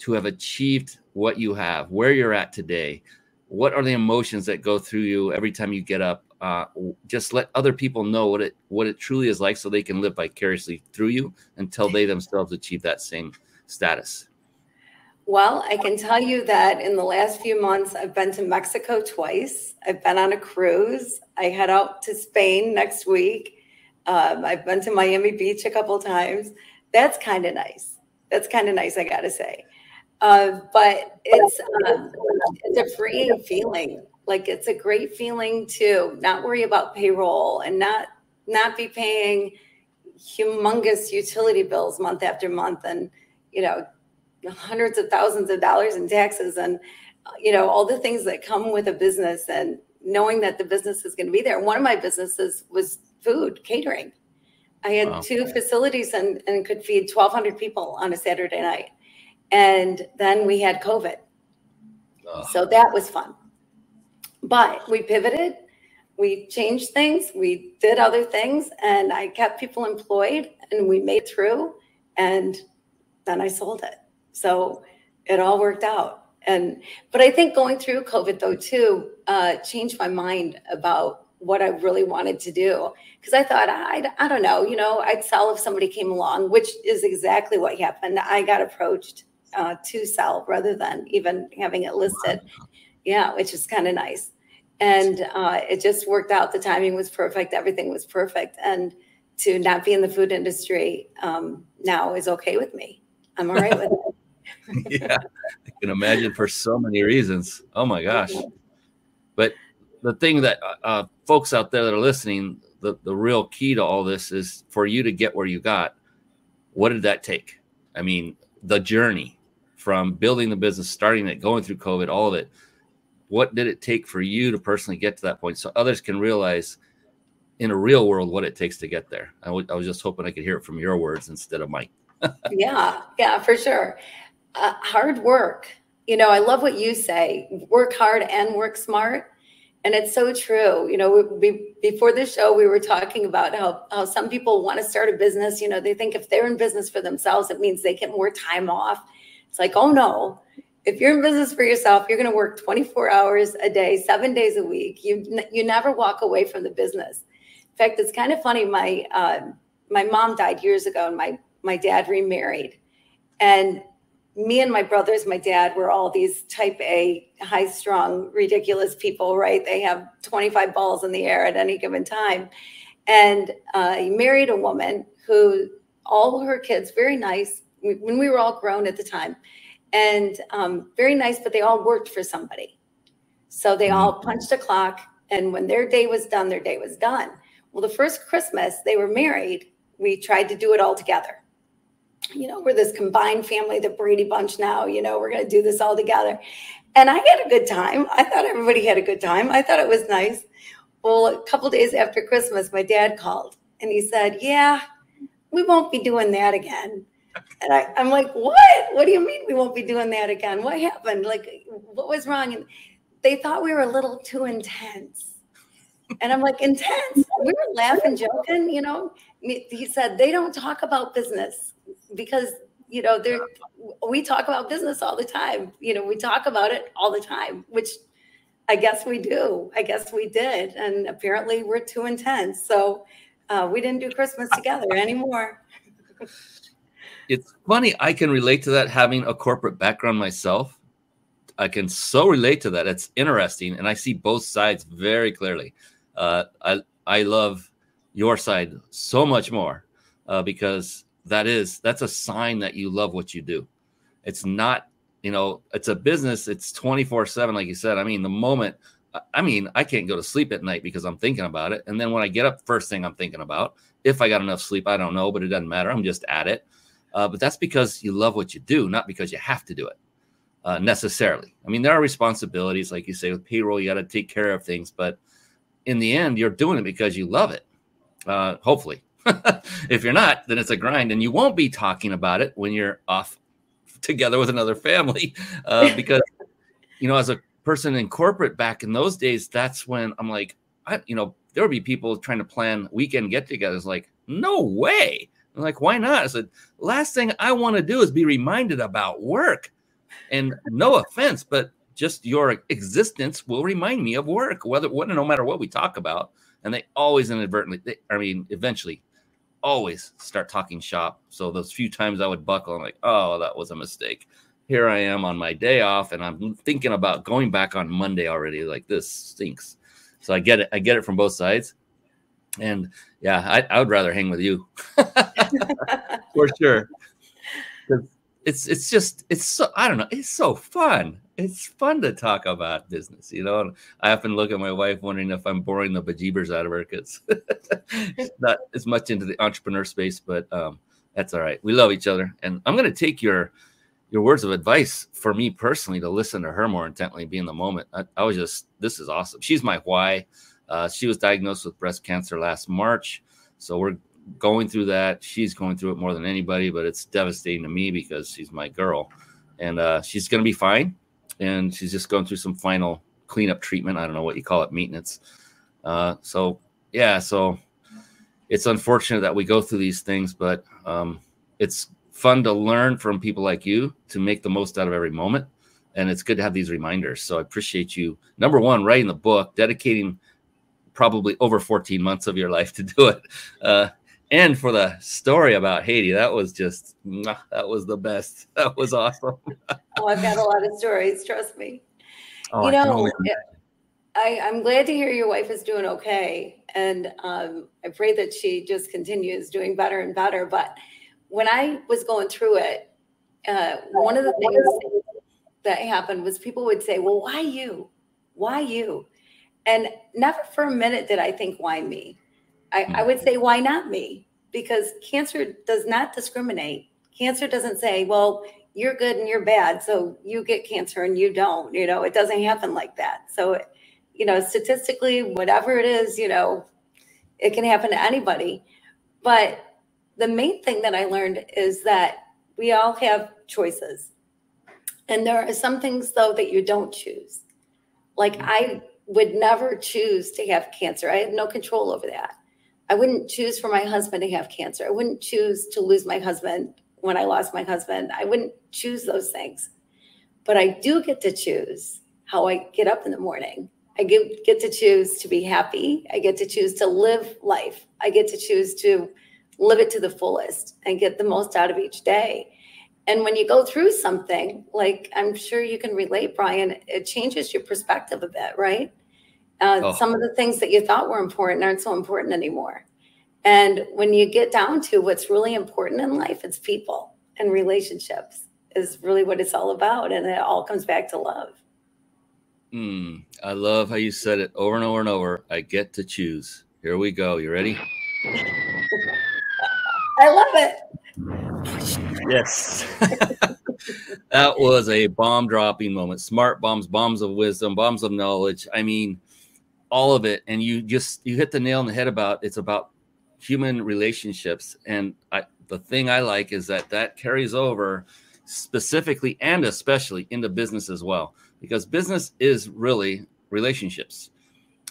to have achieved what you have, where you're at today. What are the emotions that go through you every time you get up? Just let other people know what it truly is like, so they can live vicariously through you until they themselves achieve that same status. Well, I can tell you that in the last few months, I've been to Mexico twice. I've been on a cruise. I head out to Spain next week. I've been to Miami Beach a couple times. That's kind of nice. That's kind of nice, I got to say. But it's a freeing feeling. Like, it's a great feeling to not worry about payroll and not be paying humongous utility bills month after month, and, hundreds of thousands of dollars in taxes, and, all the things that come with a business, and knowing that the business is going to be there. One of my businesses was food catering. I had two facilities and could feed 1,200 people on a Saturday night. And then we had COVID. So that was fun. But we pivoted, we changed things, we did other things, and I kept people employed, and we made it through, and then I sold it. So it all worked out. But I think going through COVID, though, too, changed my mind about what I really wanted to do. Because I thought, I don't know, I'd sell if somebody came along, which is exactly what happened. I got approached to sell rather than even having it listed. Yeah, which is kind of nice. And it just worked out. The timing was perfect. Everything was perfect. And to not be in the food industry now is okay with me. I'm all right with it. Yeah, I can imagine, for so many reasons. Oh, my gosh. But the thing that folks out there that are listening, the real key to all this is for you to get where you got. What did that take? I mean, the journey from building the business, starting it, going through COVID, all of it. What did it take for you to personally get to that point, so others can realize in a real world what it takes to get there? I was just hoping I could hear it from your words instead of mine. Yeah, for sure. Hard work. I love what you say, work hard and work smart. And it's so true. Before the show, we were talking about how some people want to start a business. They think if they're in business for themselves, it means they get more time off. It's like, oh, no. If you're in business for yourself, you're going to work 24 hours a day, 7 days a week. You never walk away from the business. In fact, it's kind of funny. My mom died years ago, and my dad remarried. And me and my brothers, my dad, were all these type A, high-strung, ridiculous people, right? They have 25 balls in the air at any given time. And he married a woman who, all her kids, very nice, when we were all grown at the time. And very nice, but they all worked for somebody. So they all punched a clock. And when their day was done, their day was done. Well, the first Christmas they were married, we tried to do it all together. We're this combined family, the Brady Bunch now, we're going to do this all together. And I had a good time. I thought everybody had a good time. I thought it was nice. Well, a couple days after Christmas, my dad called, and he said, yeah, we won't be doing that again. And I'm like, what? What do you mean we won't be doing that again? What happened? Like, what was wrong? And they thought we were a little too intense. And I'm like, intense? We were laughing, joking. He said, they don't talk about business because You know, we talk about business all the time. You know, we talk about it all the time, which I guess we do. I guess we did. And apparently we're too intense. So we didn't do Christmas together anymore. It's funny. I can relate to that, having a corporate background myself. I can so relate to that. It's interesting. And I see both sides very clearly. I love your side so much more because that's a sign that you love what you do. It's not, you know, it's a business. It's 24/7. Like you said, I mean, the moment, I mean, I can't go to sleep at night because I'm thinking about it. And then when I get up, first thing I'm thinking about, if I got enough sleep, I don't know, but it doesn't matter. I'm just at it. But that's because you love what you do, not because you have to do it necessarily. I mean, there are responsibilities, like you say, with payroll, you got to take care of things. But in the end, you're doing it because you love it. Hopefully. If you're not, then it's a grind, and you won't be talking about it when you're off together with another family because, you know, as a person in corporate back in those days, that's when I'm like, you know, there would be people trying to plan weekend get-togethers like, no way. I'm like, why not? I said, last thing I want to do is be reminded about work. And no offense, but just your existence will remind me of work, no matter what we talk about. And they always inadvertently, eventually always start talking shop. So those few times I would buckle, I'm like, oh, that was a mistake. Here I am on my day off, and I'm thinking about going back on Monday already. Like, this stinks. So I get it. I get it from both sides. And yeah, I would rather hang with you for sure. It's just, it's so, I don't know. It's so fun. It's fun to talk about business, you know. And I often look at my wife wondering if I'm boring the bejeebers out of her because she's not as much into the entrepreneur space, but that's all right. We love each other. And I'm going to take your words of advice for me personally to listen to her more intently, be in the moment. I was just, this is awesome. She's my why. She was diagnosed with breast cancer last March. So we're going through that. She's going through it more than anybody, but it's devastating to me because she's my girl. And she's going to be fine. And she's just going through some final cleanup treatment. I don't know what you call it, maintenance. So it's unfortunate that we go through these things, but it's fun to learn from people like you to make the most out of every moment. And it's good to have these reminders. So I appreciate you, number one, writing the book, dedicating probably over 14 months of your life to do it. And for the story about Haiti, that was the best. That was awesome. Oh, I've got a lot of stories. Trust me. Oh, you know, I'm glad to hear your wife is doing okay. And I pray that she just continues doing better and better. But when I was going through it, one of the things that happened was people would say, well, why you? Why you? And never for a minute did I think, why me? I would say, why not me? Because cancer does not discriminate. Cancer doesn't say, well, you're good and you're bad, so you get cancer and you don't. You know, it doesn't happen like that. So, you know, statistically, whatever it is, you know, it can happen to anybody. But the main thing that I learned is that we all have choices. And there are some things, though, that you don't choose. Like, I would never choose to have cancer. I have no control over that. I wouldn't choose for my husband to have cancer. I wouldn't choose to lose my husband when I lost my husband. I wouldn't choose those things. But I do get to choose how I get up in the morning. I get to choose to be happy. I get to choose to live life. I get to choose to live it to the fullest and get the most out of each day. And when you go through something, like I'm sure you can relate, Brian, it changes your perspective a bit, right? Some of the things that you thought were important aren't so important anymore. And when you get down to what's really important in life, it's people and relationships is really what it's all about. And it all comes back to love. I love how you said it over and over and over. I get to choose. Here we go. You ready? I love it. Yes. That was a bomb dropping moment. Smart bombs, bombs of wisdom, bombs of knowledge. I mean, all of it. And you hit the nail on the head about, it's about human relationships. And the thing I like is that carries over specifically and especially into business as well, because business is really relationships.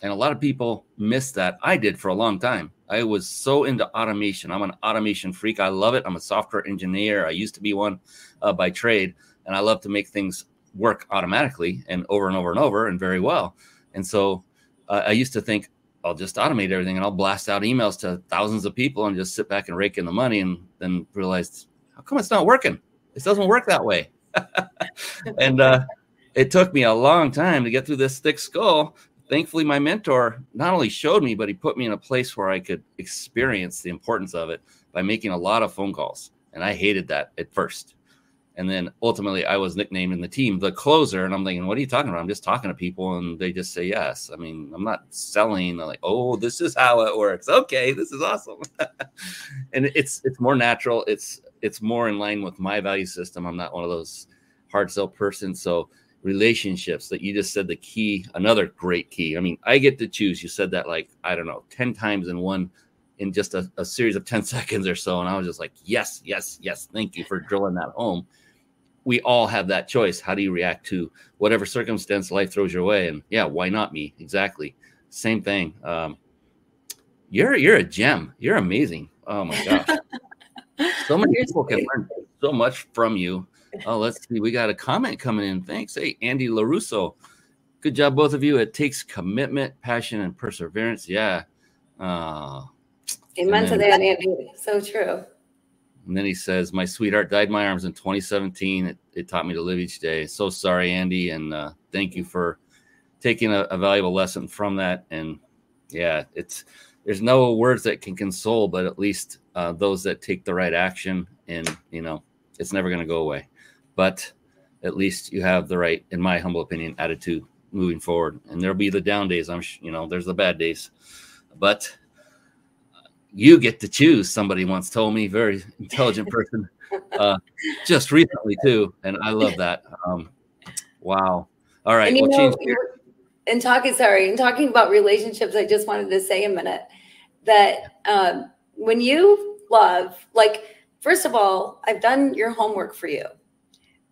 And a lot of people miss that. I did for a long time. I was so into automation. I'm an automation freak. I love it. I'm a software engineer. I used to be one by trade, and I love to make things work automatically and over and over and over and very well. And so I used to think, I'll just automate everything and I'll blast out emails to thousands of people and just sit back and rake in the money, and then realized, how come it's not working? This doesn't work that way. And it took me a long time to get through this thick skull. Thankfully, my mentor not only showed me, but he put me in a place where I could experience the importance of it by making a lot of phone calls. And I hated that at first. And then ultimately, I was nicknamed in the team the closer. And I'm thinking, what are you talking about? I'm just talking to people and they just say yes. I mean, I'm not selling. I'm like, oh, this is how it works. Okay, this is awesome. And it's more natural. It's more in line with my value system. I'm not one of those hard sell person. So relationships, that you just said the key, another great key. I mean, I get to choose. You said that like, I don't know, 10 times in just a series of 10 seconds or so. And I was just like, yes, yes, yes. Thank you for drilling that home. We all have that choice. How do you react to whatever circumstance life throws your way? And yeah, why not me? Exactly. Same thing. You're a gem. You're amazing. Oh my gosh. So many people can learn so much from you. Oh, let's see. We got a comment coming in. Thanks. Hey, Andy LaRusso. Good job, both of you. It takes commitment, passion, and perseverance. Yeah. Amen to that, Andy. So true. And then he says, my sweetheart died in my arms in 2017. It taught me to live each day. So sorry, Andy. And thank you for taking a valuable lesson from that. And yeah, there's no words that can console, but at least those that take the right action, and, you know, it's never going to go away. But at least you have the right, in my humble opinion, attitude moving forward. And there'll be the down days. There's the bad days. But you get to choose. Somebody once told me, very intelligent person, just recently too. And I love that. Wow. All right. And talking about relationships, I just wanted to say a minute that when you love, like, first of all, I've done your homework for you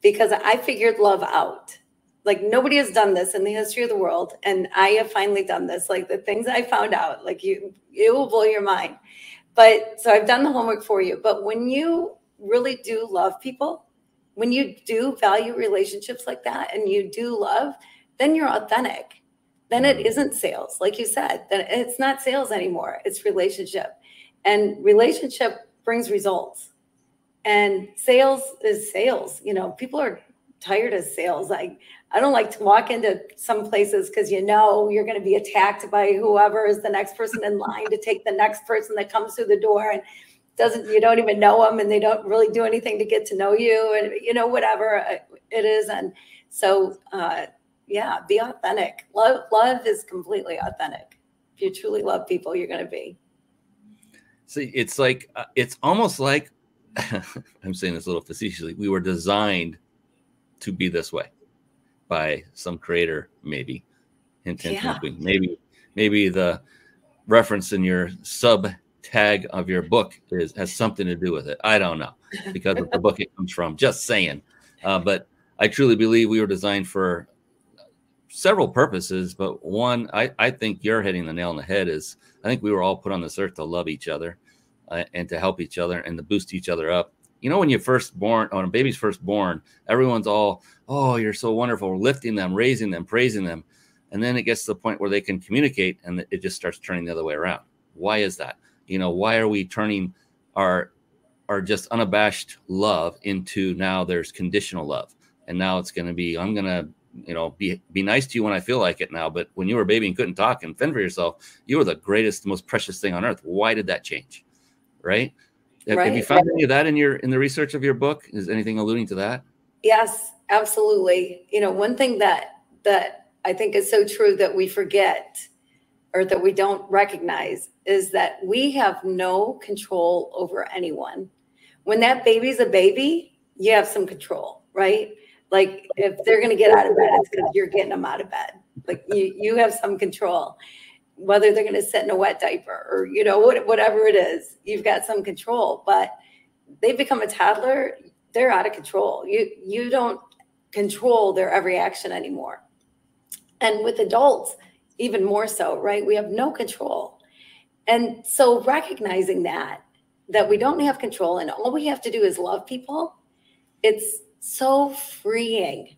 because I figured love out. Like, nobody has done this in the history of the world. And I have finally done this. Like, the things I found out, like, it will blow your mind. But so I've done the homework for you. But when you really do love people, when you do value relationships like that and you do love, then you're authentic. Then it isn't sales. Like you said, then it's not sales anymore. It's relationship. And relationship brings results. And sales is sales. You know, people are tired of sales. I don't like to walk into some places because, you know, you're going to be attacked by whoever is the next person in line to take the next person that comes through the door, and you don't even know them, and they don't really do anything to get to know you, and, you know, whatever it is. And so, yeah, be authentic. Love is completely authentic. If you truly love people, you're going to be. See, it's like, it's almost like, I'm saying this a little facetiously, we were designed to be this way by some creator, maybe. Yeah. Maybe the reference in your sub tag of your book has something to do with it. I don't know, because of the book it comes from. Just saying. But I truly believe we were designed for several purposes. But one, I think you're hitting the nail on the head, is I think we were all put on this earth to love each other and to help each other and to boost each other up. You know, when you're first born, when a baby's first born, everyone's all, oh, you're so wonderful, lifting them, raising them, praising them. And then it gets to the point where they can communicate, and it just starts turning the other way around. Why is that? You know, why are we turning our just unabashed love into, now there's conditional love? And now it's going to be, I'm going to, you know, be nice to you when I feel like it now. But when you were a baby and couldn't talk and fend for yourself, you were the greatest, most precious thing on earth. Why did that change? Right? Right. Have you found any of that in the research of your book? Is anything alluding to that? Yes, absolutely. You know, one thing that I think is so true that we forget, or that we don't recognize, is that we have no control over anyone. When that baby's a baby, you have some control, right? Like, if they're going to get out of bed, it's because you're getting them out of bed. Like, you have some control. Whether they're going to sit in a wet diaper or, you know, whatever it is, you've got some control. But they become a toddler, they're out of control. You don't control their every action anymore. And with adults, even more so, right? We have no control. And so recognizing that we don't have control and all we have to do is love people, it's so freeing,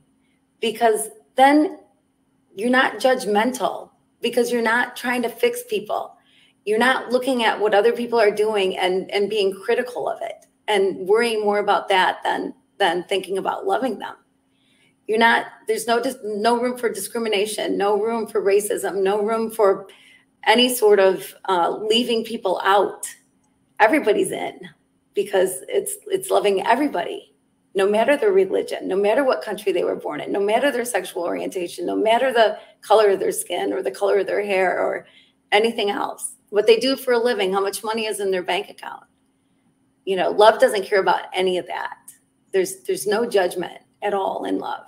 because then you're not judgmental, because you're not trying to fix people. You're not looking at what other people are doing and being critical of it and worrying more about that than thinking about loving them. You're not, there's no room for discrimination, no room for racism, no room for any sort of leaving people out. Everybody's in, because it's loving everybody, no matter their religion, no matter what country they were born in, no matter their sexual orientation, no matter the color of their skin or the color of their hair or anything else, what they do for a living, how much money is in their bank account. You know, love doesn't care about any of that. There's no judgment at all in love.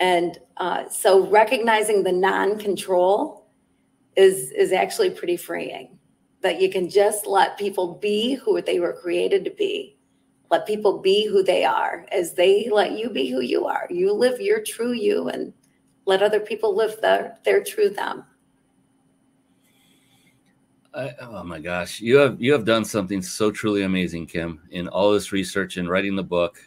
And so recognizing the non-control is actually pretty freeing, that you can just let people be who they were created to be. Let people be who they are as they let you be who you are. You live your true you and let other people live their true them. Oh my gosh. You have done something so truly amazing, Kim, in all this research and writing the book.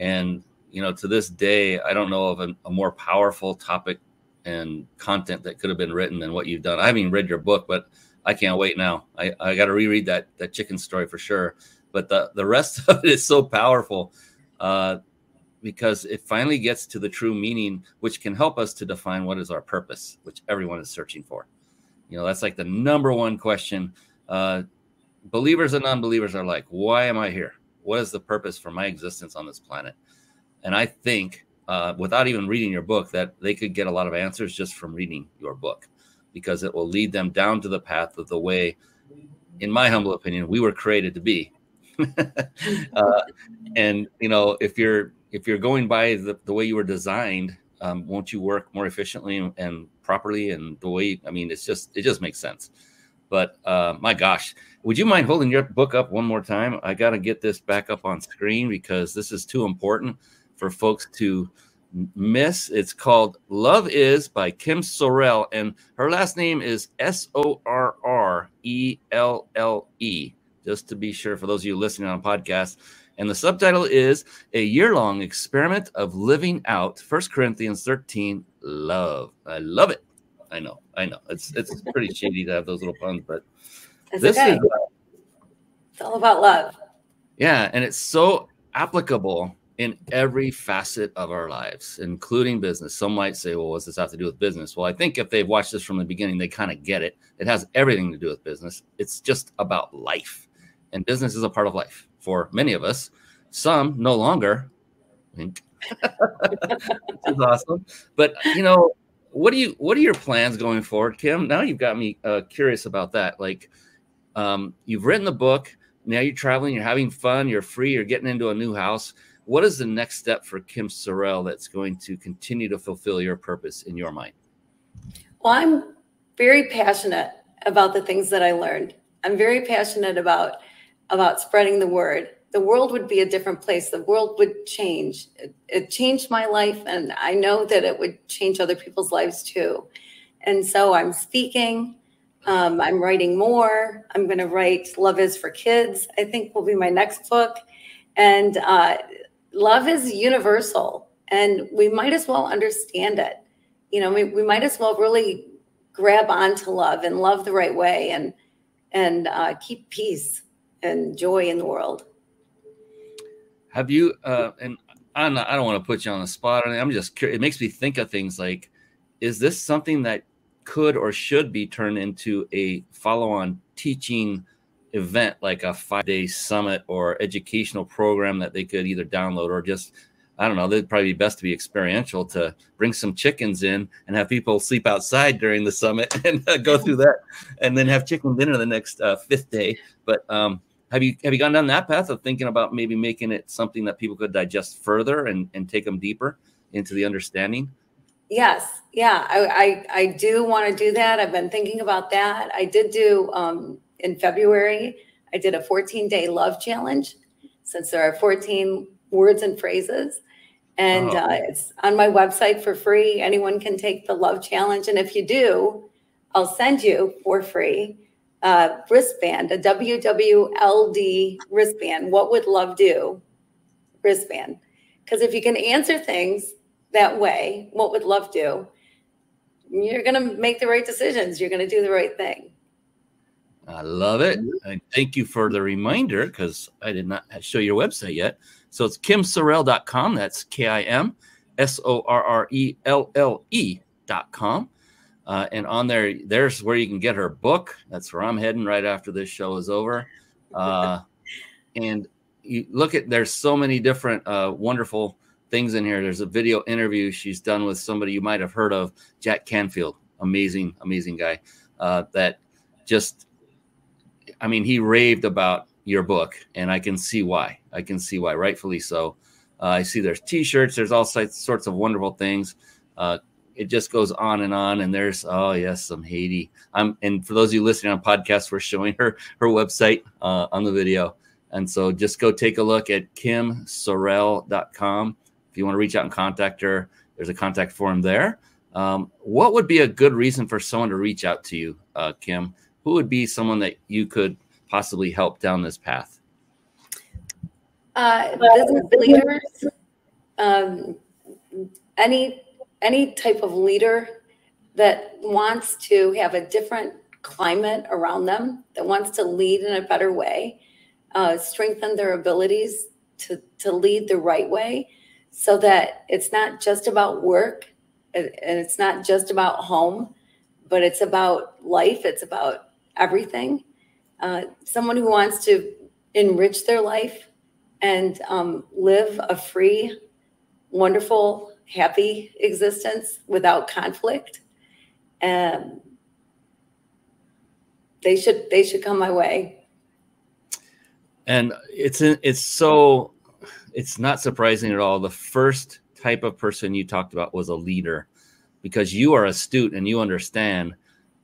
And, you know, to this day, I don't know of a more powerful topic and content that could have been written than what you've done. I haven't even read your book, but I can't wait now. I got to reread that chicken story for sure. But the rest of it is so powerful because it finally gets to the true meaning, which can help us to define what is our purpose, which everyone is searching for. You know, that's like the number one question. Believers and non-believers are like, why am I here? What is the purpose for my existence on this planet? And I think without even reading your book, that they could get a lot of answers just from reading your book, because it will lead them down to the path of the way, in my humble opinion, we were created to be. And, you know, if you're going by the way you were designed, won't you work more efficiently and properly and the way, I mean, it just makes sense. But my gosh, would you mind holding your book up one more time? I got to get this back up on screen because this is too important for folks to miss. It's called Love Is by Kim Sorrelle, and her last name is Sorrelle, just to be sure for those of you listening on a podcast. And the subtitle is A Year-Long Experiment of Living Out 1 Corinthians 13, Love. I love it. I know. It's pretty shady to have those little puns, but this is it's all about love. Yeah, and it's so applicable in every facet of our lives, including business. Some might say, well, what's this have to do with business? Well, I think if they've watched this from the beginning, they kind of get it. It has everything to do with business. It's just about life. And business is a part of life for many of us, some no longer, I think. Which is awesome. But, you know, what are your plans going forward, Kim? Now you've got me curious about that. Like, you've written the book. Now you're traveling. You're having fun. You're free. You're getting into a new house. What is the next step for Kim Sorrelle that's going to continue to fulfill your purpose in your mind? Well, I'm very passionate about the things that I learned. I'm very passionate about spreading the word. The world would be a different place. The world would change. It changed my life, and I know that it would change other people's lives too. And so I'm speaking, I'm writing more. I'm gonna write Love Is for Kids, I think will be my next book. And love is universal, and we might as well understand it. You know, we might as well really grab onto love and love the right way and keep peace and joy in the world. Have you, and I don't want to put you on the spot. I'm just curious. It makes me think of things like, is this something that could or should be turned into a follow-on teaching event, like a 5-day summit or educational program that they could either download or just, I don't know, they'd probably be best to be experiential, to bring some chickens in and have people sleep outside during the summit and go through that and then have chicken dinner the next 5th day. But have you gone down that path of thinking about maybe making it something that people could digest further and take them deeper into the understanding? Yes. Yeah. I do want to do that. I've been thinking about that. I did do, in February, I did a 14-day love challenge, since there are 14 words and phrases. And it's on my website for free. Anyone can take the love challenge. And if you do, I'll send you for free a wristband, a WWLD wristband, What Would Love Do wristband. Because if you can answer things that way, what would love do, you're going to make the right decisions. You're going to do the right thing. I love it. And thank you for the reminder, because I did not show your website yet. So it's kimsorrelle.com. That's KIMSORRELLE.com. And on there, there's where you can get her book. That's where I'm heading right after this show is over. And you look at, there's so many different wonderful things in here. There's a video interview she's done with somebody you might have heard of, Jack Canfield. Amazing, amazing guy. That just, I mean, he raved about your book, and I can see why. I can see why, rightfully so. I see there's T-shirts. There's all sorts of wonderful things. It just goes on. And there's, oh, yes, some Haiti. And for those of you listening on podcasts, we're showing her website on the video. And so just go take a look at kimsorrelle.com. If you want to reach out and contact her, there's a contact form there. What would be a good reason for someone to reach out to you, Kim? Who would be someone that you could possibly help down this path? Business leaders, any type of leader that wants to have a different climate around them, that wants to lead in a better way, strengthen their abilities to lead the right way, so that it's not just about work and it's not just about home, but it's about life. It's about everything. Someone who wants to enrich their life and live a free, wonderful, happy existence without conflict. They should come my way. And it's not surprising at all. The first type of person you talked about was a leader, because you are astute and you understand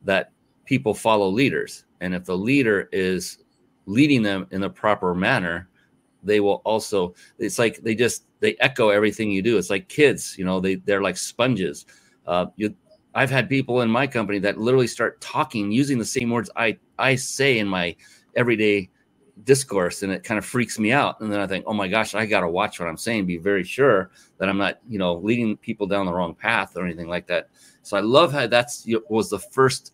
that people follow leaders. And if the leader is leading them in the proper manner, they will also, it's like they echo everything you do. It's like kids, you know, they're like sponges. I've had people in my company that literally start talking, using the same words I say in my everyday discourse, and it kind of freaks me out. And then I think, oh my gosh, I got to watch what I'm saying, be very sure that I'm not, you know, leading people down the wrong path or anything like that. So I love how was the first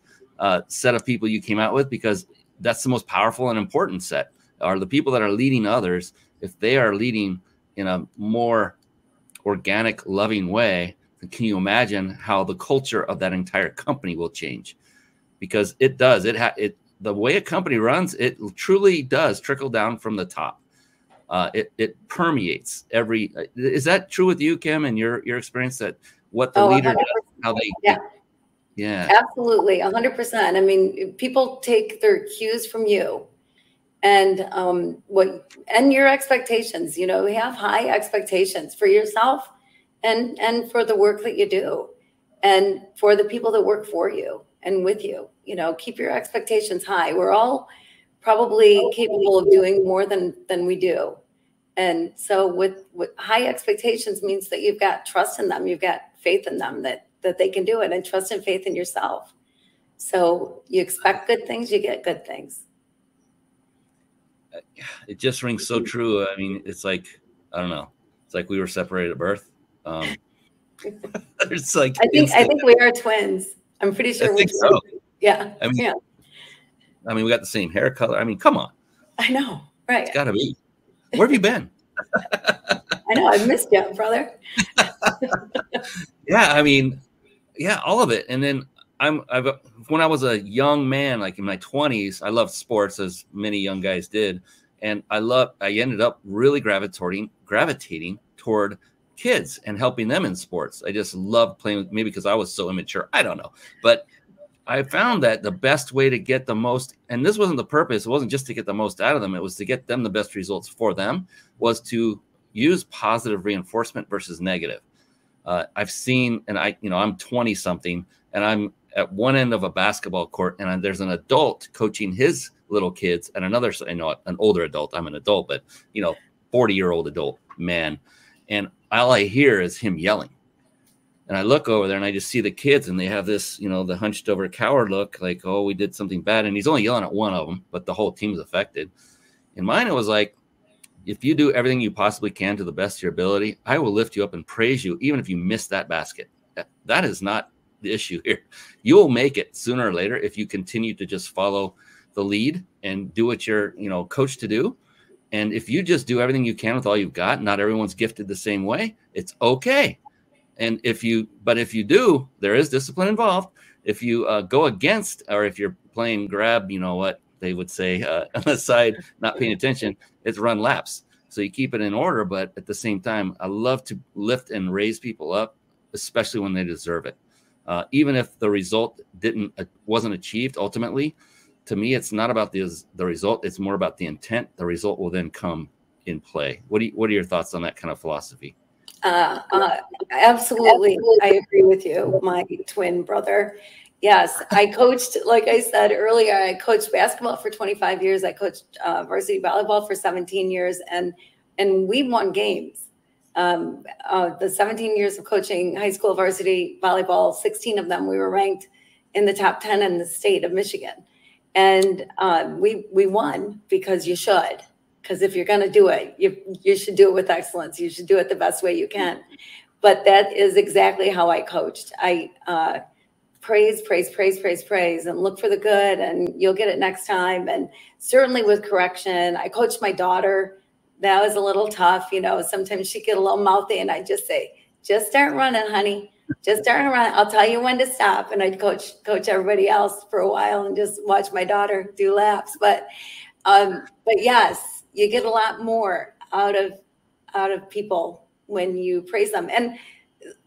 set of people you came out with, because that's the most powerful and important set, are the people that are leading others. If they are leading in a more organic, loving way, can you imagine how the culture of that entire company will change? Because it does. The way a company runs, it truly does trickle down from the top. It permeates every. Is that true with you, Kim, and your experience, that what the leader does, how they? Yeah. Absolutely, 100%. I mean, people take their cues from you, and your expectations. You know, have high expectations for yourself, and for the work that you do, and for the people that work for you and with you. You know, keep your expectations high. We're all probably capable of doing more than we do. And so with high expectations means that you've got trust in them. You've got faith in them that they can do it, and trust and faith in yourself. So you expect good things, you get good things. It just rings so true. I mean, it's like, I don't know. It's like we were separated at birth. It's like, I think we are twins. I'm pretty sure we're twins. Yeah. I mean, we got the same hair color. I mean, come on. I know. Right. It's got to be. Where have you been? I know. I've missed you, brother. Yeah. I mean, yeah, all of it. And then when I was a young man, like in my 20s, I loved sports, as many young guys did. And I ended up really gravitating toward kids and helping them in sports. I just loved playing, maybe because I was so immature. I don't know. But I found that the best way to get the most, and this wasn't the purpose, it wasn't just to get the most out of them, it was to get them the best results for them, was to use positive reinforcement versus negative. I've seen, and I'm 20 something, and I'm at one end of a basketball court, and there's an adult coaching his little kids, and another, an older adult, I'm an adult, but 40-year-old adult man. And all I hear is him yelling. And I look over there and I just see the kids, and they have this, you know, the hunched over coward look like, oh, we did something bad. And he's only yelling at one of them, but the whole team's affected. In mine, it was like, if you do everything you possibly can to the best of your ability, I will lift you up and praise you, even if you miss that basket. That is not the issue here. You'll make it sooner or later if you continue to just follow the lead and do what you're, you know, coached to do. And if you just do everything you can with all you've got, not everyone's gifted the same way. It's okay. And if you do, there is discipline involved. If you go against, or if you're playing grab, you know what they would say on the side, not paying attention, it's run laps. So you keep it in order, but at the same time, I love to lift and raise people up, especially when they deserve it. Even if the result wasn't achieved ultimately, to me, it's not about the result. It's more about the intent. The result will then come in play. What are your thoughts on that kind of philosophy? Absolutely. I agree with you, my twin brother. Yes, I coached, like I said earlier, I coached basketball for 25 years. I coached varsity volleyball for 17 years, and we won games. The 17 years of coaching high school varsity volleyball, 16 of them, we were ranked in the top 10 in the state of Michigan. And we won because you should. Because if you're going to do it, you should do it with excellence. You should do it the best way you can. But that is exactly how I coached. I praise, and look for the good, and you'll get it next time. And certainly with correction, I coached my daughter. That was a little tough. You know, sometimes she'd get a little mouthy, and I'd just say, just start running, honey. Just start running. I'll tell you when to stop. And I'd coach everybody else for a while and just watch my daughter do laps. But yes. You get a lot more out of people when you praise them. And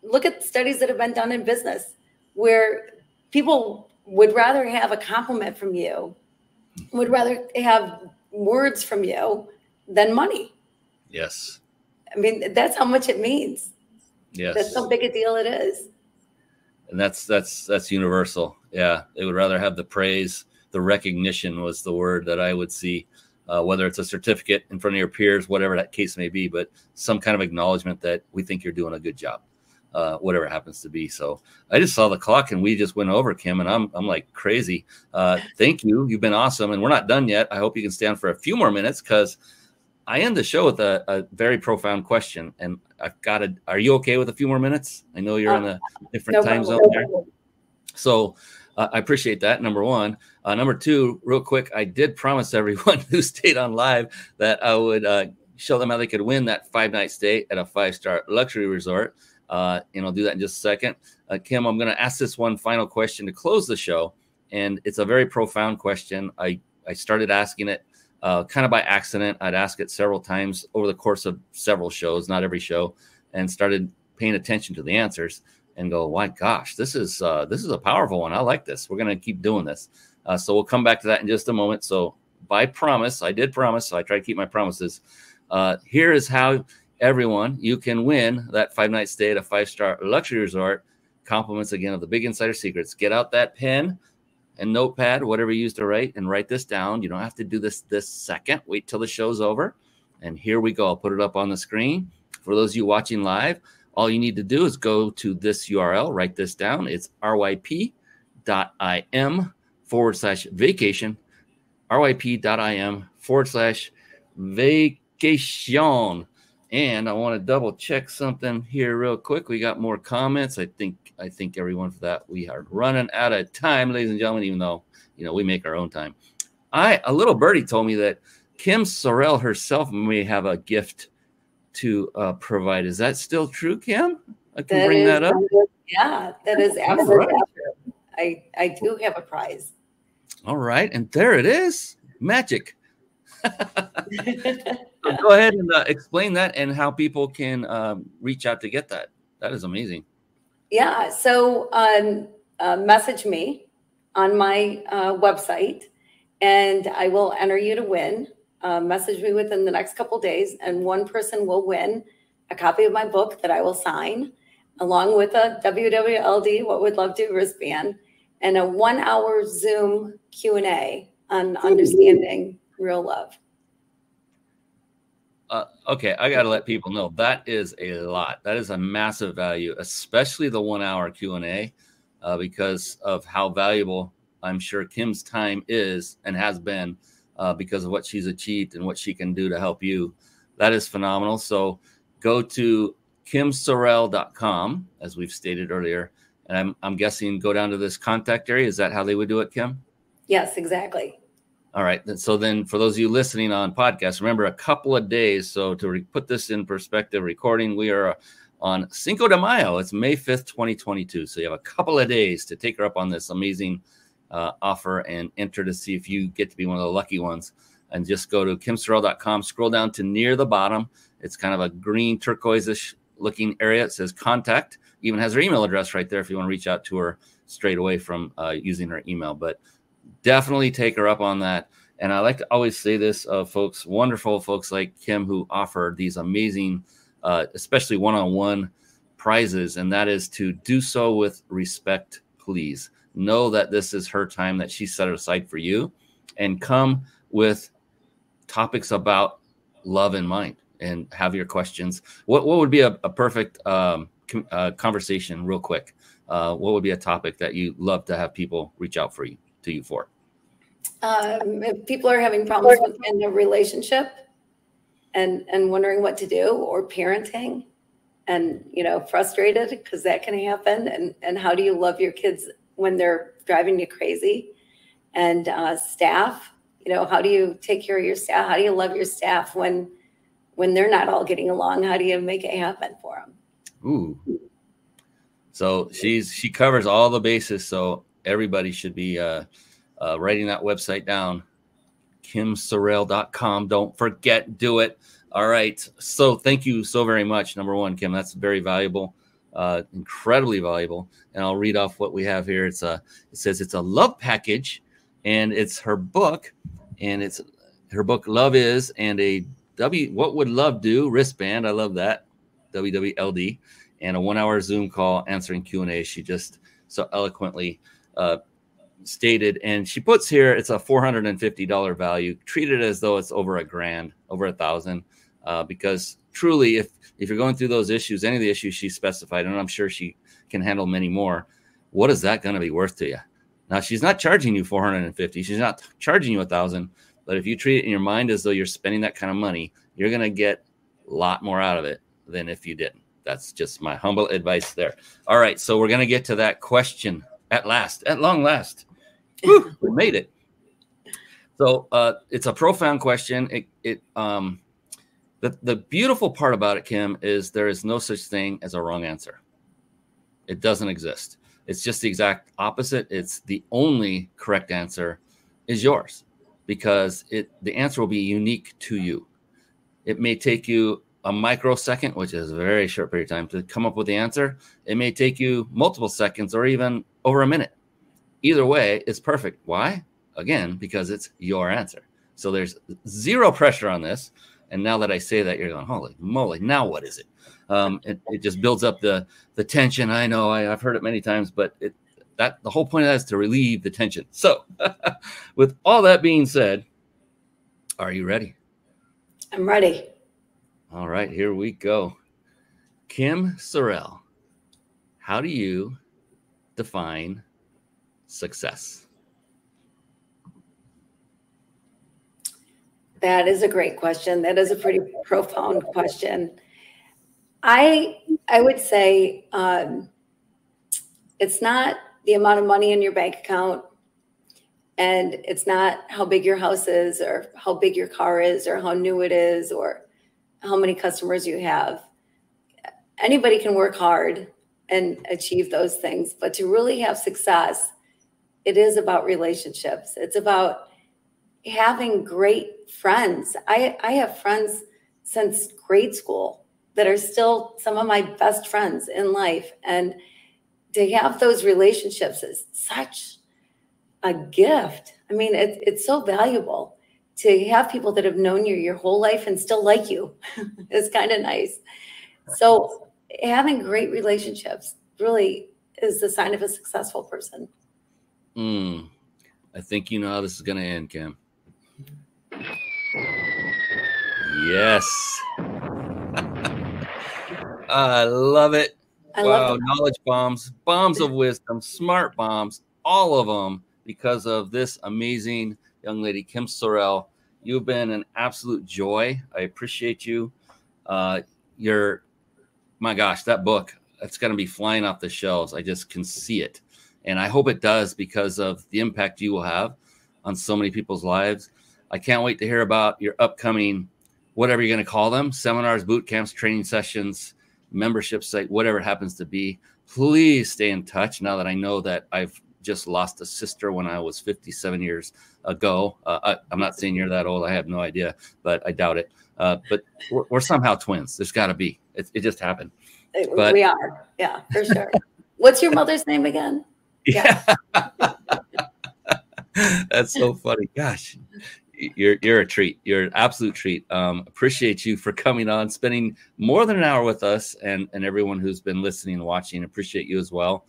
look at studies that have been done in business where people would rather have a compliment from you, would rather have words from you than money. Yes. I mean, that's how much it means. Yes. That's how big a deal it is. And that's universal. Yeah. They would rather have the praise. The recognition was the word that I would see. Whether it's a certificate in front of your peers, whatever that case may be, but some kind of acknowledgement that we think you're doing a good job, whatever it happens to be. So I just saw the clock and we just went over, Kim, and I'm like crazy. Thank you. You've been awesome. And we're not done yet. I hope you can stand for a few more minutes, because I end the show with a very profound question. And I've got to, are you okay with a few more minutes? I know you're in a different time zone there. So I appreciate that, number one. Number two, real quick, I did promise everyone who stayed on live that I would show them how they could win that 5-night stay at a 5-star luxury resort. And I'll do that in just a second. Kim, I'm going to ask this one final question to close the show. And it's a very profound question. I started asking it kind of by accident. I'd ask it several times over the course of several shows, not every show, and started paying attention to the answers. And go, my gosh, this is a powerful one. I like this. We're going to keep doing this. So we'll come back to that in just a moment. So by promise, I did promise. So I try to keep my promises. Here is how, everyone, you can win that 5-night stay at a 5-star luxury resort. Compliments again of the Big Insider Secrets. Get out that pen and notepad, whatever you use to write, and write this down. You don't have to do this second. Wait till the show's over. And here we go. I'll put it up on the screen. For those of you watching live, all you need to do is go to this URL, write this down. It's ryp.im/vacation, ryp.im/vacation. And I want to double check something here real quick. We got more comments. I think everyone for that. We are running out of time, ladies and gentlemen, even though, you know, we make our own time. A little birdie told me that Kim Sorrelle herself may have a gift to provide. Is that still true, Kim? I can that bring that up. Yeah, that is absolutely true. I do have a prize. All right, and there it is, magic. So go ahead and explain that and how people can reach out to get that. That is amazing. Yeah, so message me on my website, and I will enter you to win. Message me within the next couple days, and one person will win a copy of my book that I will sign, along with a WWLD, What Would Love Do wristband, and a 1-hour Zoom Q&A on understanding real love. Okay, I got to let people know that is a lot. That is a massive value, especially the 1 hour Q&A, because of how valuable I'm sure Kim's time is and has been, because of what she's achieved and what she can do to help you. That is phenomenal. So go to KimSorrelle.com, as we've stated earlier. And I'm guessing go down to this contact area. Is that how they would do it, Kim? Yes, exactly. All right. So then for those of you listening on podcasts, remember a couple of days. So to put this in perspective, recording, we are on Cinco de Mayo. It's May 5th, 2022. So you have a couple of days to take her up on this amazing offer and enter to see if you get to be one of the lucky ones. And just go to KimSorrelle.com, scroll down to near the bottom. It's kind of a green turquoise-ish looking area. It says contact, even has her email address right there if you want to reach out to her straight away from using her email. But definitely take her up on that. And I like to always say this, folks, wonderful folks like Kim who offer these amazing, especially one-on-one prizes, and that is to do so with respect, please. Know that this is her time that she set aside for you, and come with topics about love in mind and have your questions. What would be a perfect conversation real quick? What would be a topic that you love to have people reach out for you? To you for? If people are having problems in their relationship and wondering what to do, or parenting and, you know, frustrated because that can happen. And how do you love your kids when they're driving you crazy? And staff, you know, how do you take care of your staff? How do you love your staff when they're not all getting along? How do you make it happen for them? Ooh. So she covers all the bases. So everybody should be writing that website down, KimSorrelle.com. Don't forget, do it. All right. So thank you so very much. Number one, Kim, that's very valuable, incredibly valuable. And I'll read off what we have here. It says it's a love package, and it's her book, and it's her book, Love Is, and a What Would Love Do wristband. I love that. WWLD, and a 1 hour Zoom call answering Q&A. She just so eloquently stated, and she puts here it's a $450 value. Treat it as though it's over $1,000, over $1,000, because truly, if you're going through those issues, any of the issues she specified, and I'm sure she can handle many more, what is that going to be worth to you? Now, she's not charging you $450. She's not charging you $1,000. But if you treat it in your mind as though you're spending that kind of money, you're going to get a lot more out of it than if you didn't. That's just my humble advice there. All right, so we're going to get to that question at last, at long last. Woo, we made it. So it's a profound question. The beautiful part about it, Kim, is there is no such thing as a wrong answer. It doesn't exist. It's just the exact opposite. It's the only correct answer is yours, because the answer will be unique to you. It may take you a microsecond, which is a very short period of time, to come up with the answer. It may take you multiple seconds or even over a minute. Either way, it's perfect. Why? Again, because it's your answer. So there's zero pressure on this. And now that I say that, you're going, holy moly, now what is it? It just builds up the tension. I know I've heard it many times, but the whole point of that is to relieve the tension. So with all that being said, are you ready? I'm ready. All right, here we go. Kim Sorrelle, how do you define success? That is a great question. That is a pretty profound question. I would say it's not the amount of money in your bank account, and it's not how big your house is, or how big your car is, or how new it is, or how many customers you have. Anybody can work hard and achieve those things, but to really have success, it is about relationships. It's about having great friends. I have friends since grade school that are still some of my best friends in life. And to have those relationships is such a gift. I mean, it's so valuable. To have people that have known you your whole life and still like you is kind of nice. So having great relationships really is the sign of a successful person. I think you know how this is going to end, Kim. Yes. I love it. Wow, knowledge bombs, bombs of wisdom, smart bombs, all of them because of this amazing young lady, Kim Sorrelle. You've been an absolute joy. I appreciate you. You're, my gosh, that book, it's going to be flying off the shelves. I just can see it. And I hope it does because of the impact you will have on so many people's lives. I can't wait to hear about your upcoming, whatever you're going to call them, seminars, boot camps, training sessions, membership site, whatever it happens to be. Please stay in touch now that I know that I've just lost a sister when I was 57 years ago. I'm not saying you're that old. I have no idea, but I doubt it. But we're somehow twins. There's got to be. It just happened. But, we are. Yeah, for sure. What's your mother's name again? Yeah. That's so funny. Gosh, you're a treat. You're an absolute treat. Appreciate you for coming on, spending more than an hour with us, and everyone who's been listening and watching. Appreciate you as well.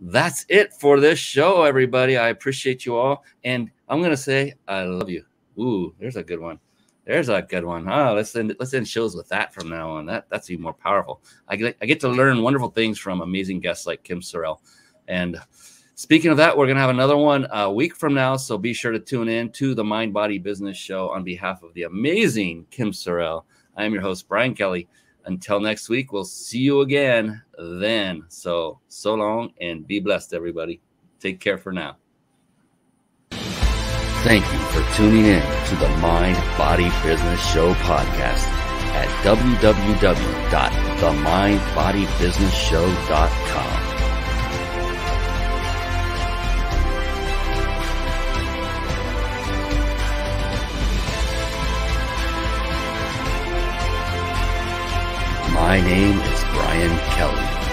That's it for this show, everybody. I appreciate you all. And I'm going to say, I love you. Ooh, there's a good one. There's a good one. Oh, let's end shows with that from now on. That's even more powerful. I get to learn wonderful things from amazing guests like Kim Sorrelle. And speaking of that, we're going to have another one a week from now. So be sure to tune in to the Mind Body Business Show. On behalf of the amazing Kim Sorrelle, I am your host, Brian Kelly. Until next week, we'll see you again then. So long and be blessed, everybody. Take care for now. Thank you for tuning in to the Mind Body Business Show podcast at www.themindbodybusinessshow.com. My name is Brian Kelly.